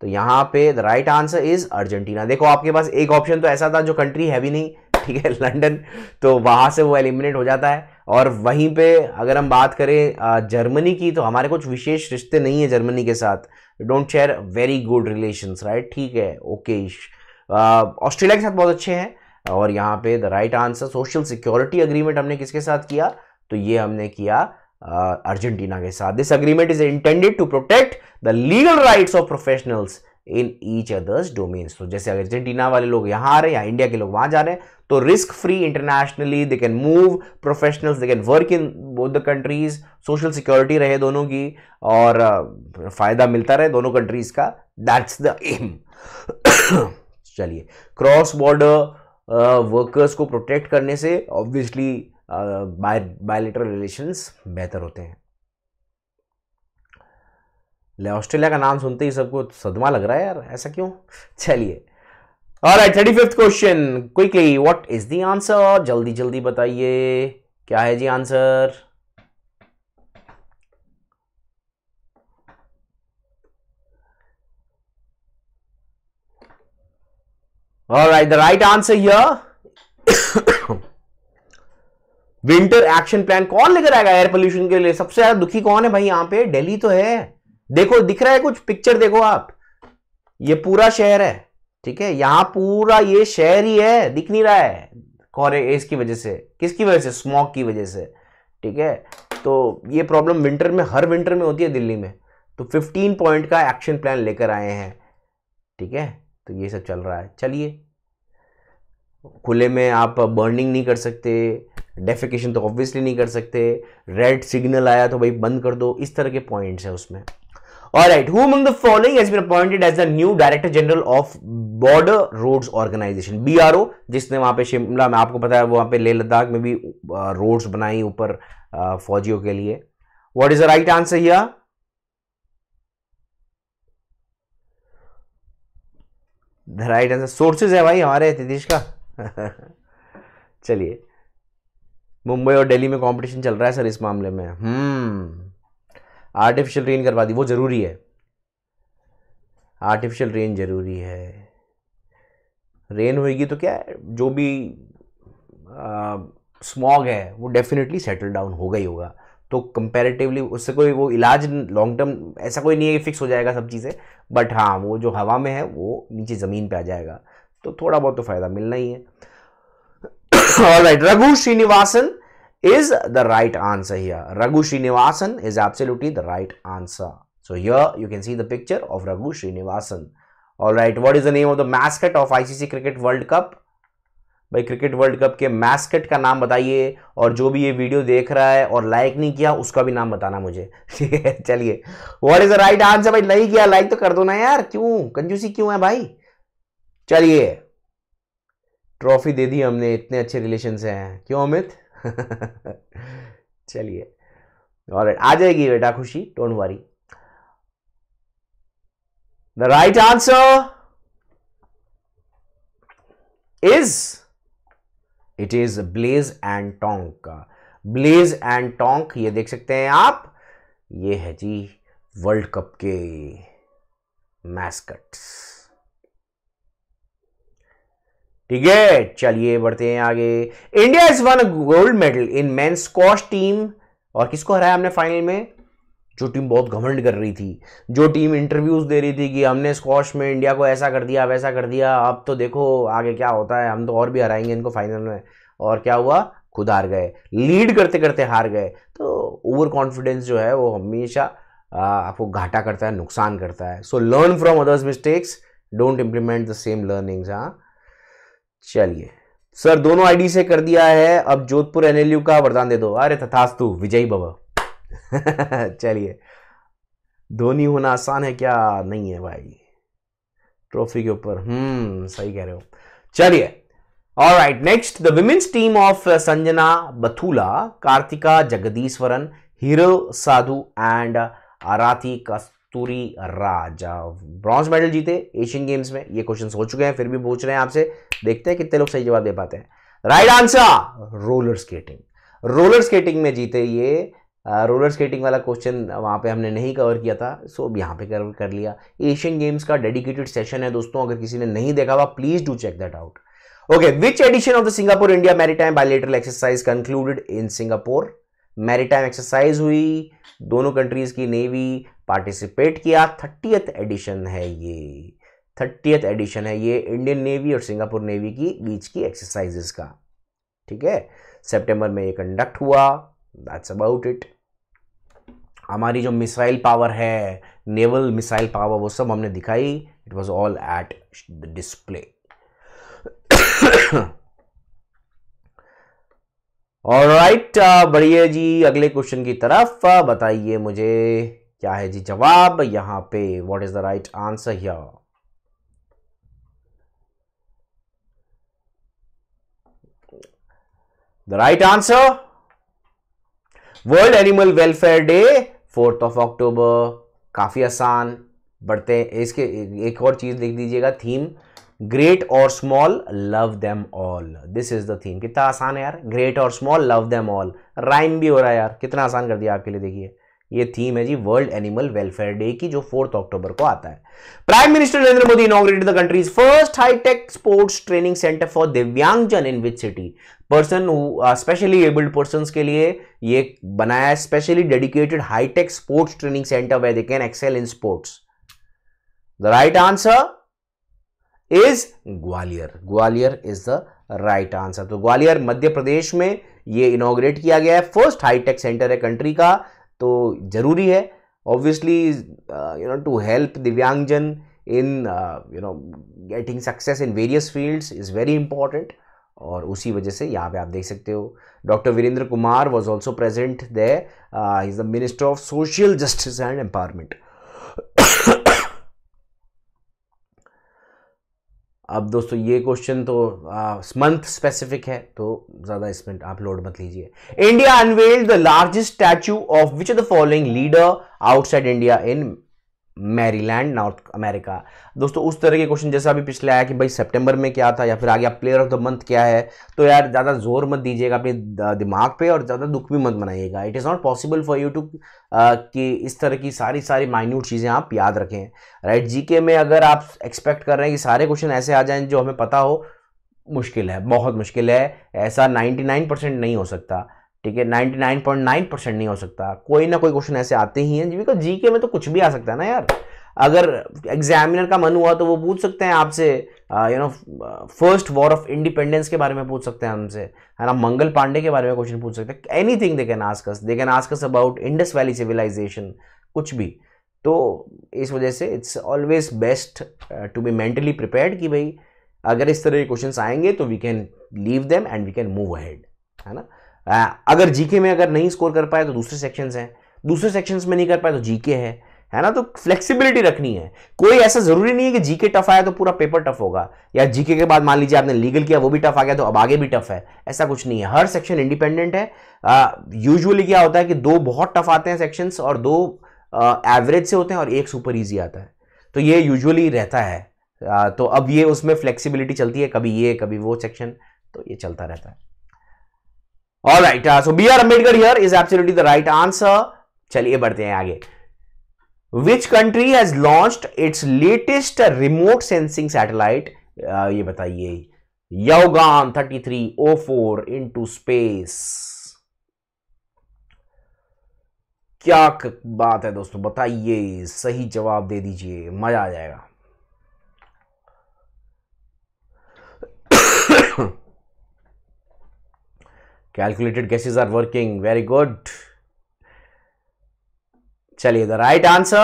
तो यहां पे the right answer is Argentina. देखो आपके पास एक ऑप्शन तो ऐसा था जो कंट्री है भी नहीं, ठीक है, लंदन, तो वहां से वो एलिमिनेट हो जाता है। और वहीं पे अगर हम बात करें जर्मनी की, तो हमारे कुछ विशेष रिश्ते नहीं है जर्मनी के साथ। Don't share very good relations, right, ठीक है, ओके। ऑस्ट्रेलिया के साथ बहुत अच्छे हैं। और यहाँ पे the right answer, social security agreement हमने किसके साथ किया? तो ये हमने किया अर्जेंटीना के साथ। This agreement is intended to protect the legal rights of professionals in each others domains. तो जैसे अर्जेंटीना वाले लोग यहाँ आ रहे हैं या इंडिया के लोग वहां जा रहे हैं, तो risk free internationally they can move, professionals they can work in both the countries, social security रहे दोनों की और फायदा मिलता रहे दोनों कंट्रीज का। That's the aim. चलिए, क्रॉस बॉर्डर वर्कर्स को प्रोटेक्ट करने से ऑब्वियसली बायलैटरल रिलेशंस बेहतर होते हैं। ऑस्ट्रेलिया का नाम सुनते ही सबको सदमा लग रहा है यार, ऐसा क्यों? चलिए, alright, 35th question quickly, what is the answer? जल्दी जल्दी बताइए क्या है जी answer? Alright, the right answer here winter action plan. कौन लेकर आएगा एयर पोल्यूशन के लिए? सबसे ज्यादा दुखी कौन है भाई यहाँ पे? दिल्ली तो है, देखो दिख रहा है कुछ पिक्चर, देखो आप, ये पूरा शहर है, ठीक है, यहां पूरा ये शहर ही है, दिख नहीं रहा है कोहरे इसकी वजह से, किसकी वजह से? स्मॉग की वजह से, ठीक है। तो ये प्रॉब्लम विंटर में, हर विंटर में होती है दिल्ली में। तो 15 पॉइंट का एक्शन प्लान लेकर आए हैं, ठीक है। तो ये सब चल रहा है। चलिए, खुले में आप बर्निंग नहीं कर सकते, डेफिकेशन तो ऑब्वियसली नहीं कर सकते, रेड सिग्नल आया तो भाई बंद कर दो, इस तरह के पॉइंट्स हैं उसमें। Alright, who among the following has been appointed as the new director general of border roads organisation, BRO, जिसने वहां पे शिमला में, आपको पता है वहां पे लेह लद्दाख में भी रोड्स बनाई ऊपर फौजियों के लिए। What is the right answer here? The right answer, sources है भाई हमारे नीतीश का। चलिए, मुंबई और दिल्ली में कंपटीशन चल रहा है सर इस मामले में। आर्टिफिशियल रेन करवा दी, वो जरूरी है, आर्टिफिशियल रेन जरूरी है। रेन होगी तो क्या है, जो भी स्मॉग है वो डेफिनेटली सेटल डाउन होगा ही होगा, तो कंपैरेटिवली उससे कोई वो इलाज लॉन्ग टर्म ऐसा कोई नहीं है कि फिक्स हो जाएगा सब चीज़ें, बट हाँ वो जो हवा में है वो नीचे ज़मीन पे आ जाएगा, तो थोड़ा बहुत तो फायदा मिलना ही है। Alright, Raghu Srinivasan is the right answer here. Raghu Shrinivasan is absolutely the right answer. So here you can see the picture of Raghu Shrinivasan. All right, what is the name of the mascot of ICC Cricket World Cup? भाई cricket world cup के mascot का नाम बताइए, और जो भी ये video देख रहा है और लाइक नहीं किया उसका भी नाम बताना मुझे, ठीक है। चलिए, what is the right answer? भाई नहीं किया लाइक तो कर दो ना यार, क्यों कंजूसी क्यों है भाई। चलिए, ट्रॉफी दे दी हमने, इतने अच्छे रिलेशन हैं क्यों अमित। चलिए, ऑलराइट, आ जाएगी बेटा Khushi, don't worry. The right answer is, it is Blaze and Tonk का, ब्लेज एंड टोंक, ये देख सकते हैं आप, ये है जी वर्ल्ड कप के मैस्कट्स, ठीक है। चलिए बढ़ते हैं आगे। India is won gold medal in men squash team, और किसको हराया हमने फाइनल में? जो टीम बहुत घमंड कर रही थी, जो टीम इंटरव्यूज दे रही थी कि हमने स्क्वॉश में इंडिया को ऐसा कर दिया वैसा कर दिया, अब तो देखो आगे क्या होता है, हम तो और भी हराएंगे इनको फाइनल में, और क्या हुआ, खुद हार गए, लीड करते करते हार गए। तो ओवर कॉन्फिडेंस जो है वो हमेशा आपको घाटा करता है, नुकसान करता है। So learn from others mistakes, don't implement the same learnings. हाँ, चलिए सर दोनों आईडी से कर दिया है, अब जोधपुर एनएलयू का वरदान दे दो। अरे तथास्तु विजयी बाबा। चलिए, धोनी होना आसान है क्या? नहीं है भाई, ट्रॉफी के ऊपर। सही कह रहे हो। चलिए, alright, next, the women's team of Sanjana Bathula, Karthika Jagadeeswaran, hero Sadhu and आराथी Kasturi Raja bronze medal जीते एशियन गेम्स में। ये क्वेश्चन हो चुके हैं, फिर भी पूछ रहे हैं आपसे, देखते हैं कितने लोग सही जवाब दे पाते हैं। Right answer, roller skating, roller skating में जीते ये। रोलर स्केटिंग वाला क्वेश्चन वहां पे हमने नहीं कवर किया था, सो यहाँ पे कवर कर लिया। एशियन गेम्स का डेडिकेटेड सेशन है दोस्तों, अगर किसी ने नहीं देखा हुआ please do check that out. Okay, which edition of the Singapore India maritime bilateral exercise concluded in Singapore? Maritime exercise हुई, दोनों कंट्रीज की नेवी पार्टिसिपेट किया, 30th एडिशन है ये, 30th एडिशन है ये, इंडियन नेवी और सिंगापुर नेवी की बीच की एक्सरसाइजेस का, ठीक है। सितंबर में ये कंडक्ट हुआ, दैट्स अबाउट इट। हमारी जो मिसाइल पावर है, नेवल मिसाइल पावर, वो सब हमने दिखाई, it was all at the display. Alright, बढ़िया जी, अगले क्वेश्चन की तरफ। बताइए मुझे क्या है जी जवाब यहाँ पे, what is the right answer here? The right answer, World Animal Welfare Day, 4th of October, काफ़ी आसान। बढ़ते हैं, इसके एक और चीज़ लिख दीजिएगा, थीम ग्रेट और small love them all, this is the theme. कितना आसान है यार, ग्रेट और small love them all, rhyme भी हो रहा है यार, कितना आसान कर दिया आपके लिए। देखिए, ये थीम है जी वर्ल्ड एनिमल वेलफेयर डे की, जो 4th अक्टूबर को आता है। Prime minister Narendra Modi inaugurated the country's first hi tech sports training centre for दिव्यांगजन in which city? Person specially abled person के लिए ये बनाया है, specially dedicated hi tech sports training centre where they can excel in sports. The right answer is Gwalior, Gwalior is the right answer. तो ग्वालियर मध्य प्रदेश में ये inaugurate किया गया है, फर्स्ट हाईटेक सेंटर है कंट्री का, तो जरूरी है obviously you know to help दिव्यांगजन in you know getting success in various fields is very important. और उसी वजह से यहाँ पे आप देख सकते हो doctor Virendra Kumar was also present there, he is the minister of social justice and empowerment. अब दोस्तों ये क्वेश्चन तो मंथ स्पेसिफिक है तो ज़्यादा इसमें आप लोड मत लीजिए। India unveiled the largest statue of which of the following leader outside India in Maryland, north America. दोस्तों उस तरह के क्वेश्चन जैसा अभी पिछले आया कि भाई सितंबर में क्या था या फिर आगे प्लेयर ऑफ द मंथ क्या है, तो यार ज़्यादा जोर मत दीजिएगा अपने दिमाग पे और ज़्यादा दुख भी मत मनाइएगा। It is not possible for you to कि इस तरह की सारी माइन्यूट चीज़ें आप याद रखें, राइट। जीके में अगर आप एक्सपेक्ट कर रहे हैं कि सारे क्वेश्चन ऐसे आ जाएँ जो हमें पता हो, मुश्किल है, बहुत मुश्किल है। ऐसा 99% नहीं हो सकता, ठीक है, 99.9% नहीं हो सकता। कोई ना कोई क्वेश्चन ऐसे आते ही हैं, बिकॉज जीके में तो कुछ भी आ सकता है ना यार। अगर एग्जामिनर का मन हुआ तो वो पूछ सकते हैं आपसे, you know, first war of independence के बारे में पूछ सकते हैं हमसे, है ना, मंगल पांडे के बारे में क्वेश्चन पूछ सकते हैं। Anything they can ask us, they can ask us about Indus valley civilisation, कुछ भी। तो इस वजह से it's always best to be mentally prepared कि भाई अगर इस तरह के क्वेश्चन आएंगे तो we can leave them and we can move ahead, है ना। अगर जीके में अगर नहीं स्कोर कर पाए तो दूसरे सेक्शंस हैं, दूसरे सेक्शंस में नहीं कर पाए तो जीके है ना। तो फ्लेक्सिबिलिटी रखनी है। कोई ऐसा जरूरी नहीं है कि जीके टफ आया तो पूरा पेपर टफ होगा, या जीके के बाद मान लीजिए आपने लीगल किया वो भी टफ आ गया तो अब आगे भी टफ है, ऐसा कुछ नहीं है। हर सेक्शन इंडिपेंडेंट है। यूजुअली क्या होता है कि दो बहुत टफ आते हैं सेक्शंस और दो एवरेज से होते हैं और एक सुपर ईजी आता है, तो ये यूजुअली रहता है। तो अब ये उसमें फ्लेक्सिबिलिटी चलती है, कभी ये कभी वो सेक्शन, तो ये चलता रहता है। All right, so B.R. Ambedkar here is absolutely the right answer. चलिए बढ़ते हैं आगे। Which country has launched its latest remote sensing satellite? ये बताइए। Yaogan 3304 into space। क्या बात है दोस्तों, बताइए, सही जवाब दे दीजिए, मजा आ जाएगा। Calculated guesses are working. Very good. चलिए, the right answer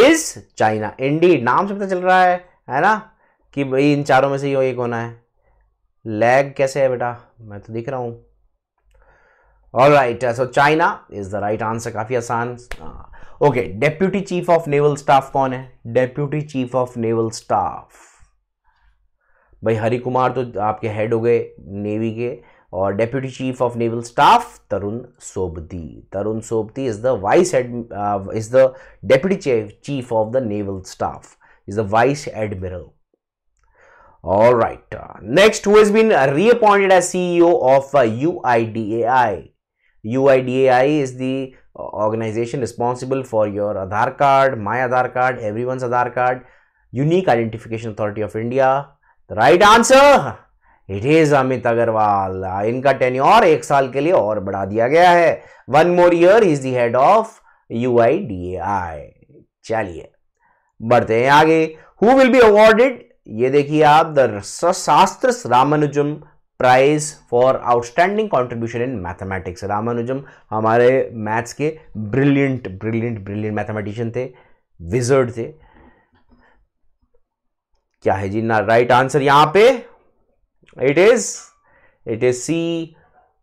is China. Indeed, नाम से पता चल रहा है ना कि भाई इन चारों में से ही एक होना है। लैग कैसे है बेटा, मैं तो दिख रहा हूं। All right, so China is the right answer. काफी आसान। Okay, deputy chief of naval staff कौन है? Deputy chief of naval staff भाई हरि कुमार तो आपके हेड हो गए नेवी के, और deputy chief of naval staff Tarun Sobti. Tarun Sobti is the vice ad, is the deputy chief of the naval staff, is the vice admiral. All right, next, who has been reappointed as CEO of UIDAI? UIDAI is the organisation responsible for your Aadhaar card, my Aadhaar card, everyone's Aadhaar card, unique identification authority of India. The right answer it is Amit Agarwal. इनका tenure 1 साल के लिए और बढ़ा दिया गया है। 1 more year is the head of UIDAI। चलिए बढ़ते हैं आगे। हु विल बी अवॉर्डेड, ये देखिए आप, द शास्त्र Ramanujan prize for outstanding contribution in mathematics. Ramanujan हमारे मैथ्स के ब्रिलियंट मैथमेटिशियन थे, विजर्ड थे। क्या है जी ना राइट आंसर यहां पे? It is C.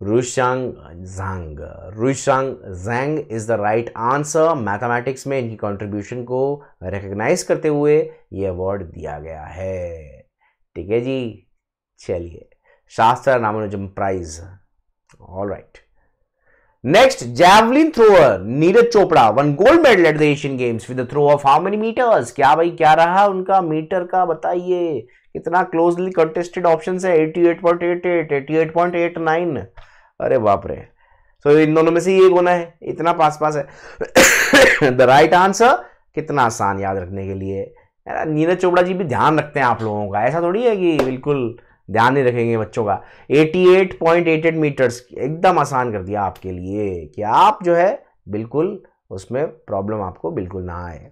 Ruishang Zhang is the right answer. Mathematics में इनकी कंट्रीब्यूशन को रिकग्नाइज करते हुए ये अवार्ड दिया गया है, ठीक है जी। चलिए, शास्त्र Ramanujan prize. All right, next, javelin thrower Neeraj Chopra won gold medal at the Asian Games with the throw of how many metres? क्या भाई, क्या रहा उनका मीटर का, बताइए। इतना क्लोजली कंटेस्टेड ऑप्शन है, 88.88, 88.89, अरे बाप रे। सो इन दोनों में से एक होना है, इतना पास है। द राइट आंसर, कितना आसान याद रखने के लिए। नीरज चोपड़ा जी भी ध्यान रखते हैं आप लोगों का, ऐसा थोड़ी है कि बिल्कुल ध्यान नहीं रखेंगे बच्चों का। 88.88 मीटर्स एकदम आसान कर दिया आपके लिए कि आप जो है बिल्कुल उसमें प्रॉब्लम आपको बिल्कुल ना आए,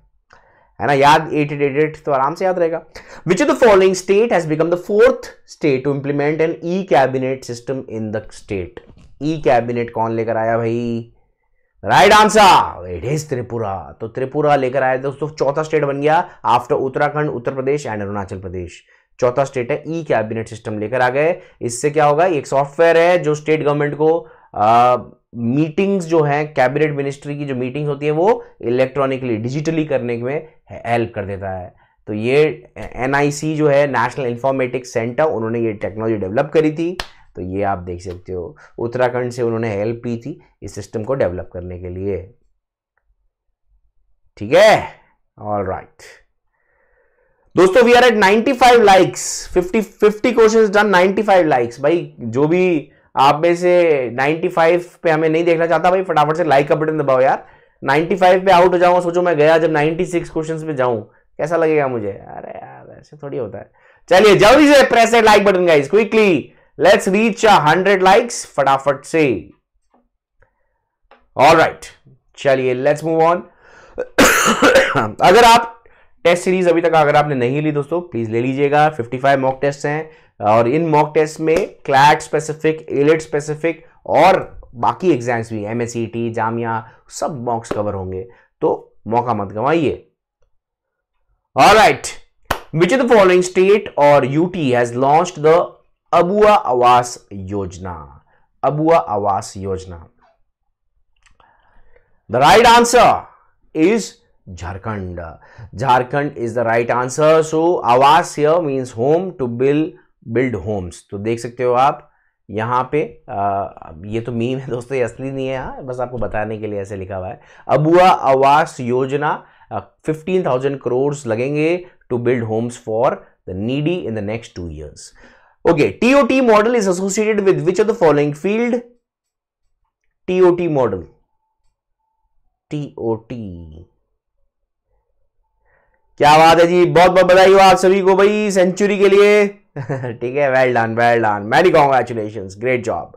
है ना। याद 88 तो आराम से याद रहेगा। Which of the following state has become the 4th state to implement an e cabinet system in the state? E cabinet कौन लेकर आया भाई? Right answer it is Tripura. तो त्रिपुरा लेकर आया दोस्तों, 4था स्टेट बन गया आफ्टर उत्तराखंड, उत्तर प्रदेश एंड अरुणाचल प्रदेश। चौथा स्टेट है ई कैबिनेट सिस्टम लेकर आ गए। इससे क्या होगा, एक सॉफ्टवेयर है जो स्टेट गवर्नमेंट को मीटिंग्स जो है कैबिनेट मिनिस्ट्री की जो मीटिंग्स होती है वो इलेक्ट्रॉनिकली डिजिटली करने में हेल्प कर देता है। तो ये एनआईसी जो है नेशनल इंफॉर्मेटिक्स सेंटर, उन्होंने ये टेक्नोलॉजी डेवलप करी थी। तो ये आप देख सकते हो उत्तराखंड से उन्होंने हेल्प ली थी इस सिस्टम को डेवलप करने के लिए। ठीक है, ऑल राइट दोस्तों, we are at 95 likes, 50 questions done, 95 likes. भाई जो भी आप में से 95 पे हमें नहीं देखना चाहता, भाई फटाफट से लाइक का बटन दबाओ यार। 95 पे आउट हो जाऊंगा, सोचो मैं गया, जब 96 क्वेश्चंस पे जाऊं कैसा लगेगा मुझे? अरे यार ऐसे थोड़ी होता है। चलिए जल्दी से press that like button guys, quickly let's reach 100 likes फटाफट से। ऑलराइट चलिए लेट्स मूव ऑन। अगर आप टेस्ट सीरीज अभी तक अगर आपने नहीं ली दोस्तों, प्लीज ले लीजिएगा। 55 मॉक टेस्ट हैं और इन मॉक टेस्ट में क्लैट स्पेसिफिक, एलिट स्पेसिफिक और बाकी एग्जाम्स भी, एमएसईटी, जामिया, सब मॉक्स कवर होंगे, तो मौका मत गंवाइए। Alright, which of the following state और UT has launched the Abua Awas Yojana? Abua Awas Yojana, the right answer is Jharkhand. Jharkhand is the right answer. So आवास here means home, to build homes. तो देख सकते हो आप यहाँ पे ये तो मीम है दोस्तों, ये असली नहीं है, हाँ बस आपको बताने के लिए ऐसे लिखा हुआ है। अबुआ आवास योजना 15,000 करोड़ लगेंगे to build homes for the needy in the next 2 years. Okay, TOT model is associated with which of the following field? TOT model. TOT क्या बात है जी, बहुत बहुत बधाई हो आप सभी को भाई सेंचुरी के लिए। ठीक है, well done well done, many congratulations, great job.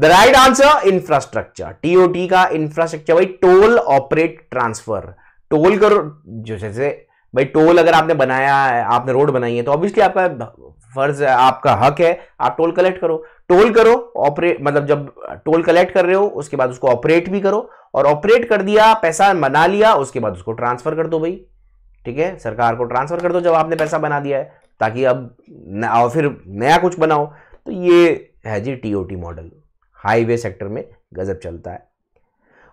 The right answer infrastructure, TOT का इंफ्रास्ट्रक्चर भाई, टोल ऑपरेट ट्रांसफर। टोल करो जो, जैसे भाई टोल अगर आपने बनाया है, आपने रोड बनाई है, तो ऑब्वियसली आपका फर्ज, आपका हक है, आप टोल कलेक्ट करो। टोल करो, ऑपरेट मतलब जब टोल कलेक्ट कर रहे हो उसके बाद उसको ऑपरेट भी करो, और ऑपरेट कर दिया, पैसा बना लिया, उसके बाद उसको ट्रांसफर कर दो भाई। ठीक है, सरकार को ट्रांसफर कर दो जब आपने पैसा बना दिया है, ताकि अब और फिर नया कुछ बनाओ। तो ये है जी टीओटी मॉडल, हाईवे सेक्टर में गजब चलता है।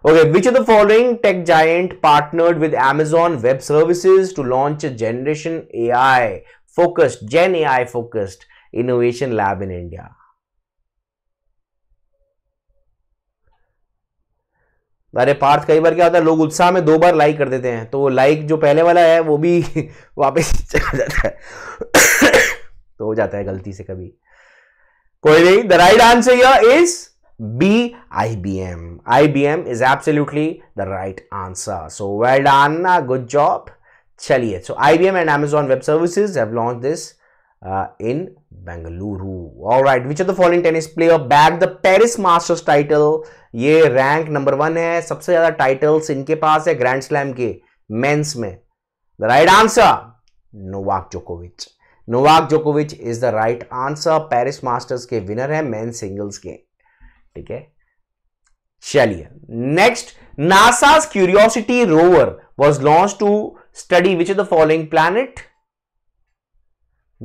Okay, which of the following tech giant partnered with Amazon web services to launch generation AI focused, gen AI focused innovation lab in India? अरे पार्थ, कई बार क्या होता है लोग उत्साह में 2 बार लाइक कर देते हैं, तो वो लाइक जो पहले वाला है वो भी वापस चला जाता है, तो हो जाता है गलती से कभी, कोई नहीं। The right answer here is B, IBM. IBM is absolutely the right answer, so well done, good job. चलिए, so IBM and Amazon web services have launched this in Bengaluru. All right, which of the following tennis player bagged the Paris Masters title? ये rank number 1 है, सबसे ज्यादा titles इनके पास है grand slam के men's में। The right answer, नोवाक जोकोविच। नोवाक जोकोविच is the right answer. Paris Masters के विनर है मेंस सिंगल्स के। ठीक है, चलिए next. NASA's curiosity rover was launch to study which of the following planet?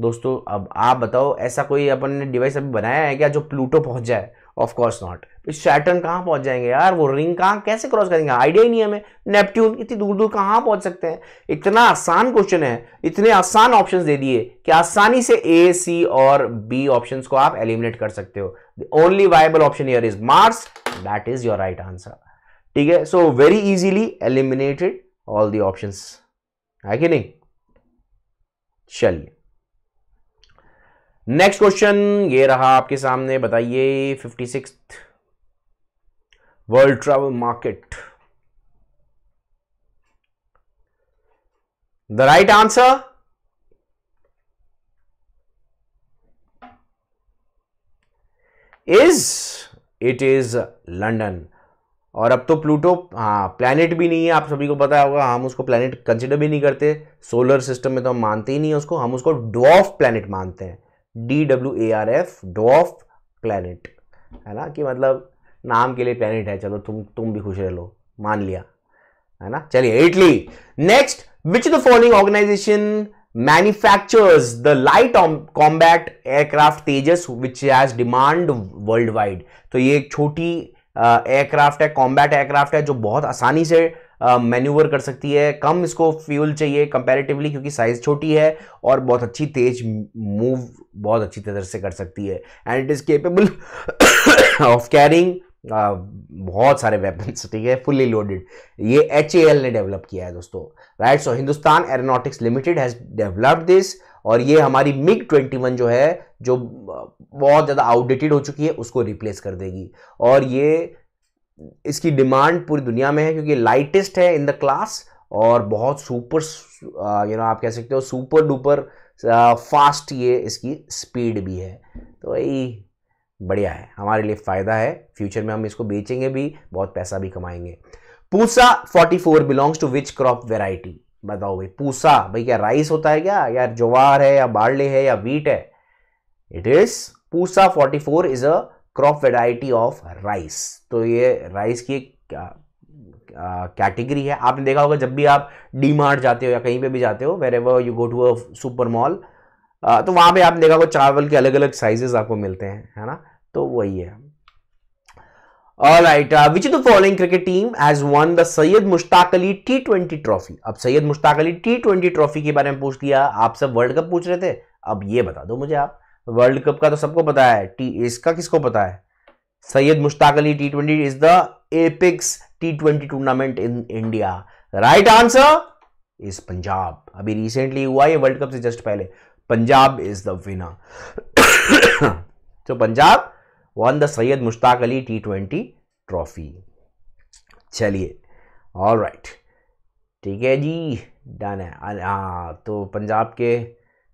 दोस्तों अब आप बताओ, ऐसा कोई अपन ने डिवाइस अभी बनाया है क्या जो प्लूटो पहुंच जाए? Of course not. सैटर्न कहाँ पहुंच जाएंगे यार, वो रिंग कहाँ कैसे क्रॉस करेंगे, आइडिया ही नहीं है हमें। नेपट्यून, इतनी दूर दूर कहाँ पहुंच सकते हैं? इतना आसान क्वेश्चन है, इतने आसान ऑप्शंस दे दिए कि आसानी से ए, सी और बी ऑप्शंस को आप एलिमिनेट कर सकते हो। The only viable option here is Mars, that is your right answer. ठीक है, so very easily eliminated all the options, है कि नहीं? चलिए नेक्स्ट क्वेश्चन ये रहा आपके सामने, बताइए 56th world travel market. The right answer it is London. और अब तो प्लूटो प्लैनेट भी नहीं है, आप सभी को पता होगा, हम उसको प्लैनेट कंसिडर भी नहीं करते, सोलर सिस्टम में तो हम मानते ही नहीं है उसको, हम उसको ड्वार्फ प्लैनेट मानते हैं, DWARF, ड्वार्फ प्लैनेट, है ना, कि मतलब नाम के लिए प्लैनेट है, चलो तुम भी खुश रह लो, मान लिया, है ना। चलिए Italy. Next, which of the following organisation manufactures the light combat aircraft Tejas which has demand worldwide. तो ये एक छोटी एयरक्राफ्ट है, कॉम्बैट एयरक्राफ्ट है जो बहुत आसानी से मैन्यूवर कर सकती है, कम इसको फ्यूल चाहिए कंपैरेटिवली क्योंकि साइज छोटी है और बहुत अच्छी तेज मूव बहुत अच्छी तरह से कर सकती है and it is capable of carrying बहुत सारे वेपन्स, ठीक है, फुली लोडेड. ये HAL ने डेवलप किया है दोस्तों, right. So Hindustan aeronautics limited has developed this और ये हमारी MiG-21 जो है जो बहुत ज़्यादा आउटडेटेड हो चुकी है उसको रिप्लेस कर देगी और ये इसकी डिमांड पूरी दुनिया में है क्योंकि लाइटेस्ट है इन द क्लास और बहुत सुपर आप कह सकते हो सुपर डुपर फास्ट ये इसकी स्पीड भी है. तो ये बढ़िया है, हमारे लिए फ़ायदा है, फ्यूचर में हम इसको बेचेंगे भी, बहुत पैसा भी कमाएंगे. Pusa 44 belongs to which crop variety? बताओ भाई. पूसा भाई क्या राइस होता है क्या यार, ज्वार है या बार्ले है या वीट है? It is Pusa 44 is a crop variety of rice. तो ये राइस की कैटेगरी है. आपने देखा होगा जब भी आप डी मार्ट जाते हो या कहीं पे भी जाते हो, wherever you go to a super mall, तो वहाँ पे आपने देखा होगा चावल के अलग अलग साइजेस आपको मिलते हैं, है ना? तो वही है. Alright, which of the following cricket team has won the Syed Mushtaq Ali T20 trophy? अब सैयद मुश्ताक अली T20 ट्रॉफी के बारे में पूछ लिया, आप सब वर्ल्ड कप पूछ रहे थे, अब ये बता दो मुझे आप, वर्ल्ड कप का तो सबको पता है, इसका किसको पता है? Syed Mushtaq Ali T20 is the apex T20 tournament in India. Right answer is Punjab. अभी रिसेंटली हुआ ये, वर्ल्ड कप से जस्ट पहले. Punjab is the winner. तो Punjab won the Syed Mushtaq Ali T20 trophy. चलिए, ऑलराइट, ठीक है जी, डन है. हाँ, तो पंजाब के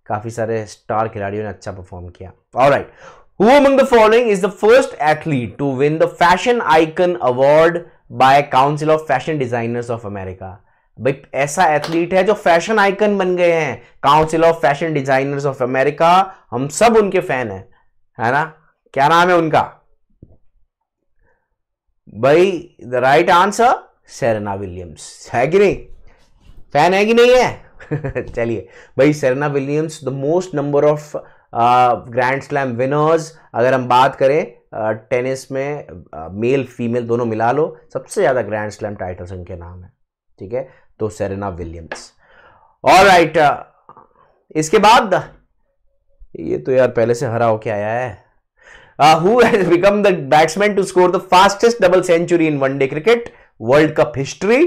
काफी सारे स्टार खिलाड़ियों ने अच्छा परफॉर्म किया. Alright, who among the following is the first athlete to win the fashion icon award by council of fashion designers of America? भाई ऐसा एथलीट है जो फैशन आइकन बन गए हैं, council of fashion designers of America, हम सब उनके फैन हैं, है ना? क्या नाम है उनका भाई? The right answer Serena Williams. है कि नहीं, फैन है कि नहीं है? चलिए भाई, Serena Williams the most number of grand slam winners, अगर हम बात करें टेनिस में मेल फीमेल दोनों मिला लो, सबसे ज्यादा ग्रैंड स्लैम टाइटल्स उनके नाम है, ठीक है? तो सेरेना विलियम्स. ऑलराइट, इसके बाद ये तो यार पहले से हरा होके आया है. Who has become the batsman to score the fastest double century in one day cricket world cup history?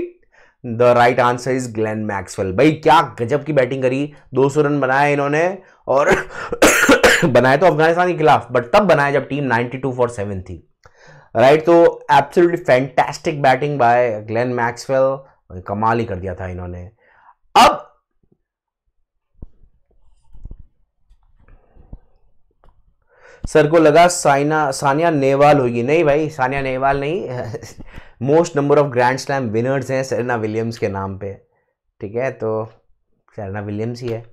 The right answer is Glenn Maxwell. भाई क्या गजब की बैटिंग करी, 200 रन बनाए इन्होंने और बनाए तो अफगानिस्तान के खिलाफ, बट तब बनाए जब टीम 92 for 7 थी, राइट? तो absolutely fantastic batting by Glenn Maxwell, कमाल ही कर दिया था इन्होंने. अब सर को लगा सानिया नेहवाल होगी, नहीं भाई, सानिया नेहवाल नहीं, most number of grand slam winners हैं सेरेना विलियम्स के नाम पे, ठीक है? तो सेरेना विलियम्स ही है,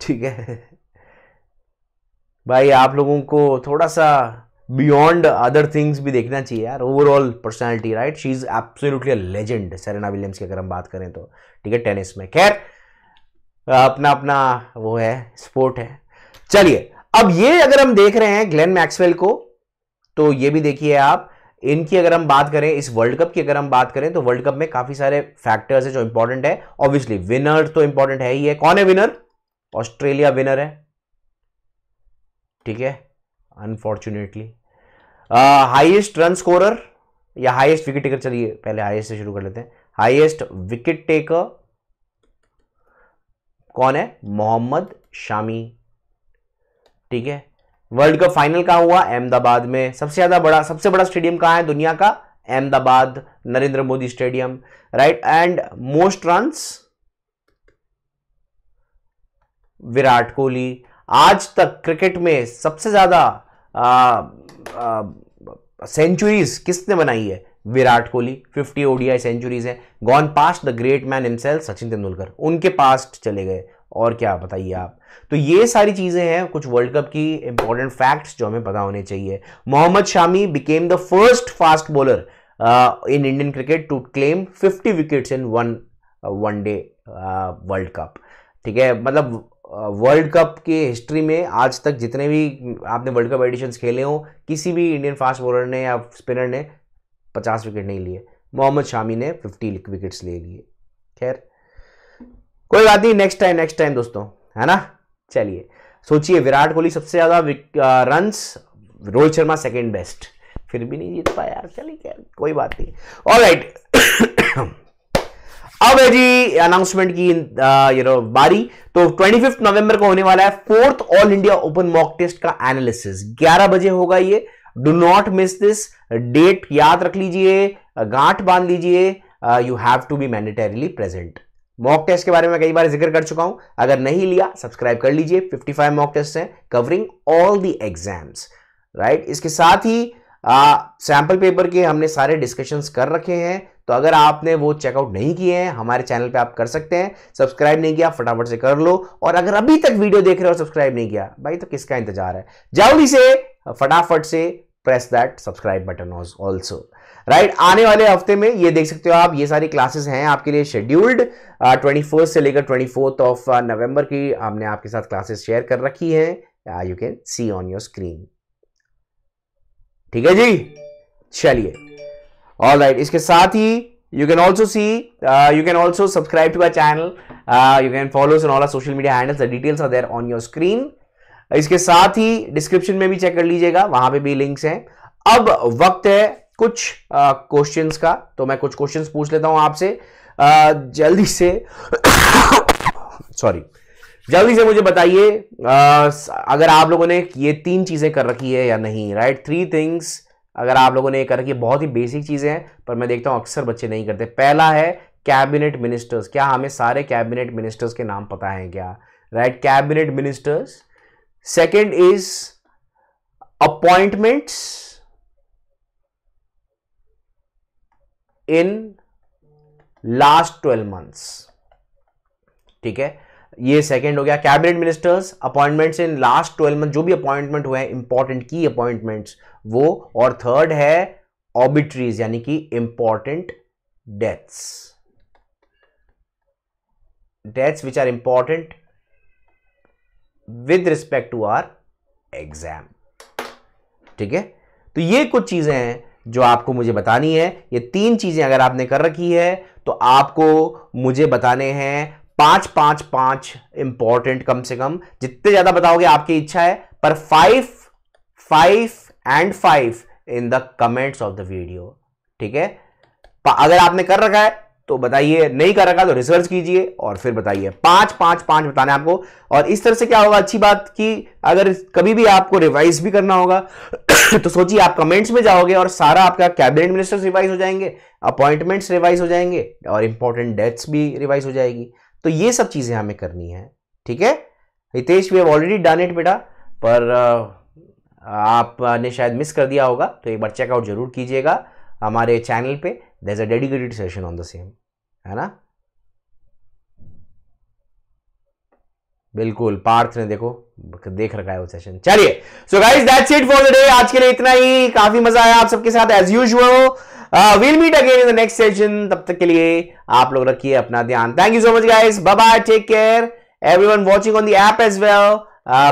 ठीक है? भाई आप लोगों को थोड़ा सा बियॉन्ड अदर थिंग्स भी देखना चाहिए यार, overall personality, right? She is absolutely a legend Serena Williams की अगर हम बात करें तो, ठीक है, टेनिस में. खैर, अपना अपना वो है, स्पोर्ट है. चलिए, अब ये अगर हम देख रहे हैं ग्लेन मैक्सवेल को, तो ये भी देखिए आप, इनकी अगर हम बात करें, इस वर्ल्ड कप की अगर हम बात करें, तो वर्ल्ड कप में काफी सारे फैक्टर्स हैं जो इंपॉर्टेंट है. ऑब्वियसली विनर तो इंपॉर्टेंट है ही है. कौन है विनर? ऑस्ट्रेलिया विनर है, ठीक है, अनफॉर्चुनेटली. हाईएस्ट रन स्कोरर या हाईएस्ट विकेट टेकर, चलिए पहले हाईएस्ट से शुरू कर लेते हैं. हाईएस्ट विकेट टेकर कौन है? मोहम्मद शामी, ठीक है. वर्ल्ड कप फाइनल कहाँ हुआ? अहमदाबाद में. सबसे बड़ा स्टेडियम कहाँ है दुनिया का? Ahmedabad, Narendra Modi stadium, right. And most runs Virat Kohli. आज तक क्रिकेट में सबसे ज्यादा सेंचुरीज किसने बनाई है? विराट कोहली, 50 ओडीआई सेंचुरीज हैं. Gone past the great man himself Sachin Tendulkar, उनके पास्ट चले गए. और क्या बताइए आप. तो ये सारी चीज़ें हैं कुछ वर्ल्ड कप की इंपॉर्टेंट फैक्ट्स जो हमें पता होने चाहिए. Mohammed Shami became the first fast bowler in Indian cricket to claim 50 wickets in one one day world cup, ठीक है। मतलब वर्ल्ड कप के हिस्ट्री में आज तक जितने भी आपने वर्ल्ड कप एडिशंस खेले हों, किसी भी इंडियन फास्ट बॉलर ने या स्पिनर ने 50 विकेट नहीं लिए, मोहम्मद शामी ने 50 विकेट्स ले लिए। खैर कोई बात नहीं, नेक्स्ट टाइम दोस्तों, है ना। चलिए सोचिए, विराट कोहली सबसे ज़्यादा runs, Rohit Sharma second best, फिर भी नहीं जीत पाया यार। चलिए क्या, कोई बात नहीं। ऑलराइट अब है जी अनाउंसमेंट की बारी। तो 25 नवंबर को होने वाला है 4th all India open mock test का एनालिसिस, 11 बजे होगा ये। Do not miss this date, याद रख लीजिए, गांठ बांध लीजिए, you have to be mandatorily present. Mock test के बारे में कई बार जिक्र कर चुका हूं, अगर नहीं लिया सब्सक्राइब कर लीजिए। 55 मॉक टेस्ट हैं covering all the exams, right. इसके साथ ही सैंपल पेपर के हमने सारे डिस्कशंस कर रखे हैं, तो अगर आपने वो चेकआउट नहीं किए हैं हमारे चैनल पे आप कर सकते हैं। सब्सक्राइब नहीं किया फटाफट से कर लो, और अगर अभी तक वीडियो देख रहे हो सब्सक्राइब नहीं किया भाई, तो किसका इंतजार है, जल्दी से फटाफट से press that subscribe button also, right. आने वाले हफ्ते में ये देख सकते हो आप, ये सारी क्लासेस हैं आपके लिए शेड्यूल्ड। 21 से लेकर 24 नवंबर की हमने आपके साथ क्लासेस शेयर कर रखी है, you can see on your screen, ठीक है जी। चलिए ऑलराइट, इसके साथ ही you can also subscribe to my channel, you can follow on all social media handles, the details are there on your screen. इसके साथ ही डिस्क्रिप्शन में भी चेक कर लीजिएगा, वहां पे भी लिंक्स हैं। अब वक्त है कुछ क्वेश्चंस का, तो मैं कुछ क्वेश्चंस पूछ लेता हूं आपसे जल्दी से। सॉरी, जल्दी से मुझे बताइए अगर आप लोगों ने ये 3 चीजें कर रखी है या नहीं, राइट। 3 थिंग्स अगर आप लोगों ने ये कर रखी है, बहुत ही बेसिक चीजें हैं पर मैं देखता हूं अक्सर बच्चे नहीं करते। पहला है कैबिनेट मिनिस्टर्स, क्या हमें सारे कैबिनेट मिनिस्टर्स के नाम पता है क्या, right, cabinet ministers. Second is appointments in last 12 months, ठीक है, ये सेकंड हो गया, cabinet ministers, appointments in last 12 month, जो भी अपॉइंटमेंट हुए हैं इंपॉर्टेंट की अपॉइंटमेंट्स वो। और थर्ड है ऑबिट्रीज, यानी कि important deaths, deaths which are important with respect to our exam, ठीक है। तो ये कुछ चीजें हैं जो आपको मुझे बतानी है। ये 3 चीजें अगर आपने कर रखी है तो आपको मुझे बताने हैं 5-5-5 इंपॉर्टेंट, कम से कम, जितने ज्यादा बताओगे आपकी इच्छा है, पर 5, 5 and 5 in the comments of the video, ठीक है। अगर आपने कर रखा है तो बताइए, नहीं कर रखा तो रिसर्च कीजिए और फिर बताइए। 5-5-5 बताना आपको, और इस तरह से क्या होगा, अच्छी बात कि अगर कभी भी आपको रिवाइज भी करना होगा तो सोचिए आप कमेंट्स में जाओगे और सारा आपका कैबिनेट मिनिस्टर्स रिवाइज हो जाएंगे, अपॉइंटमेंट्स रिवाइज हो जाएंगे, और इंपॉर्टेंट डेथ्स भी रिवाइज हो जाएगी। तो ये सब चीजें हमें करनी है, ठीक है। Hitesh we have already done it बेटा, पर आपने शायद मिस कर दिया होगा, तो एक बार चेकआउट जरूर कीजिएगा हमारे चैनल पे, there is a dedicated session on the same, है ना। बिल्कुल, पार्थ ने देखो देख रखा है वो सेशन। चलिए so guys that's it for the day, आज के लिए इतना ही। काफी मजा आया आप सबके साथ as usual. We'll meet again in the next session. तब तक के लिए आप लोग रखिए अपना ध्यान। Thank you so much guys. Bye bye. Take care. Everyone watching on the app as well.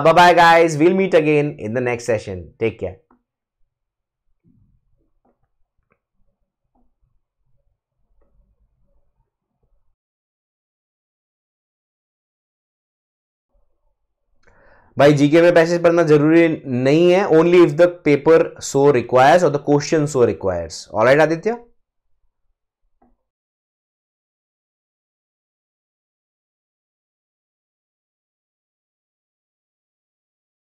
Bye bye guys. We'll meet again in the next session. Take care. भाई जीके में पैसेज पढ़ना जरूरी नहीं है, only if the paper so requires और the question so requires. Alright Aditya.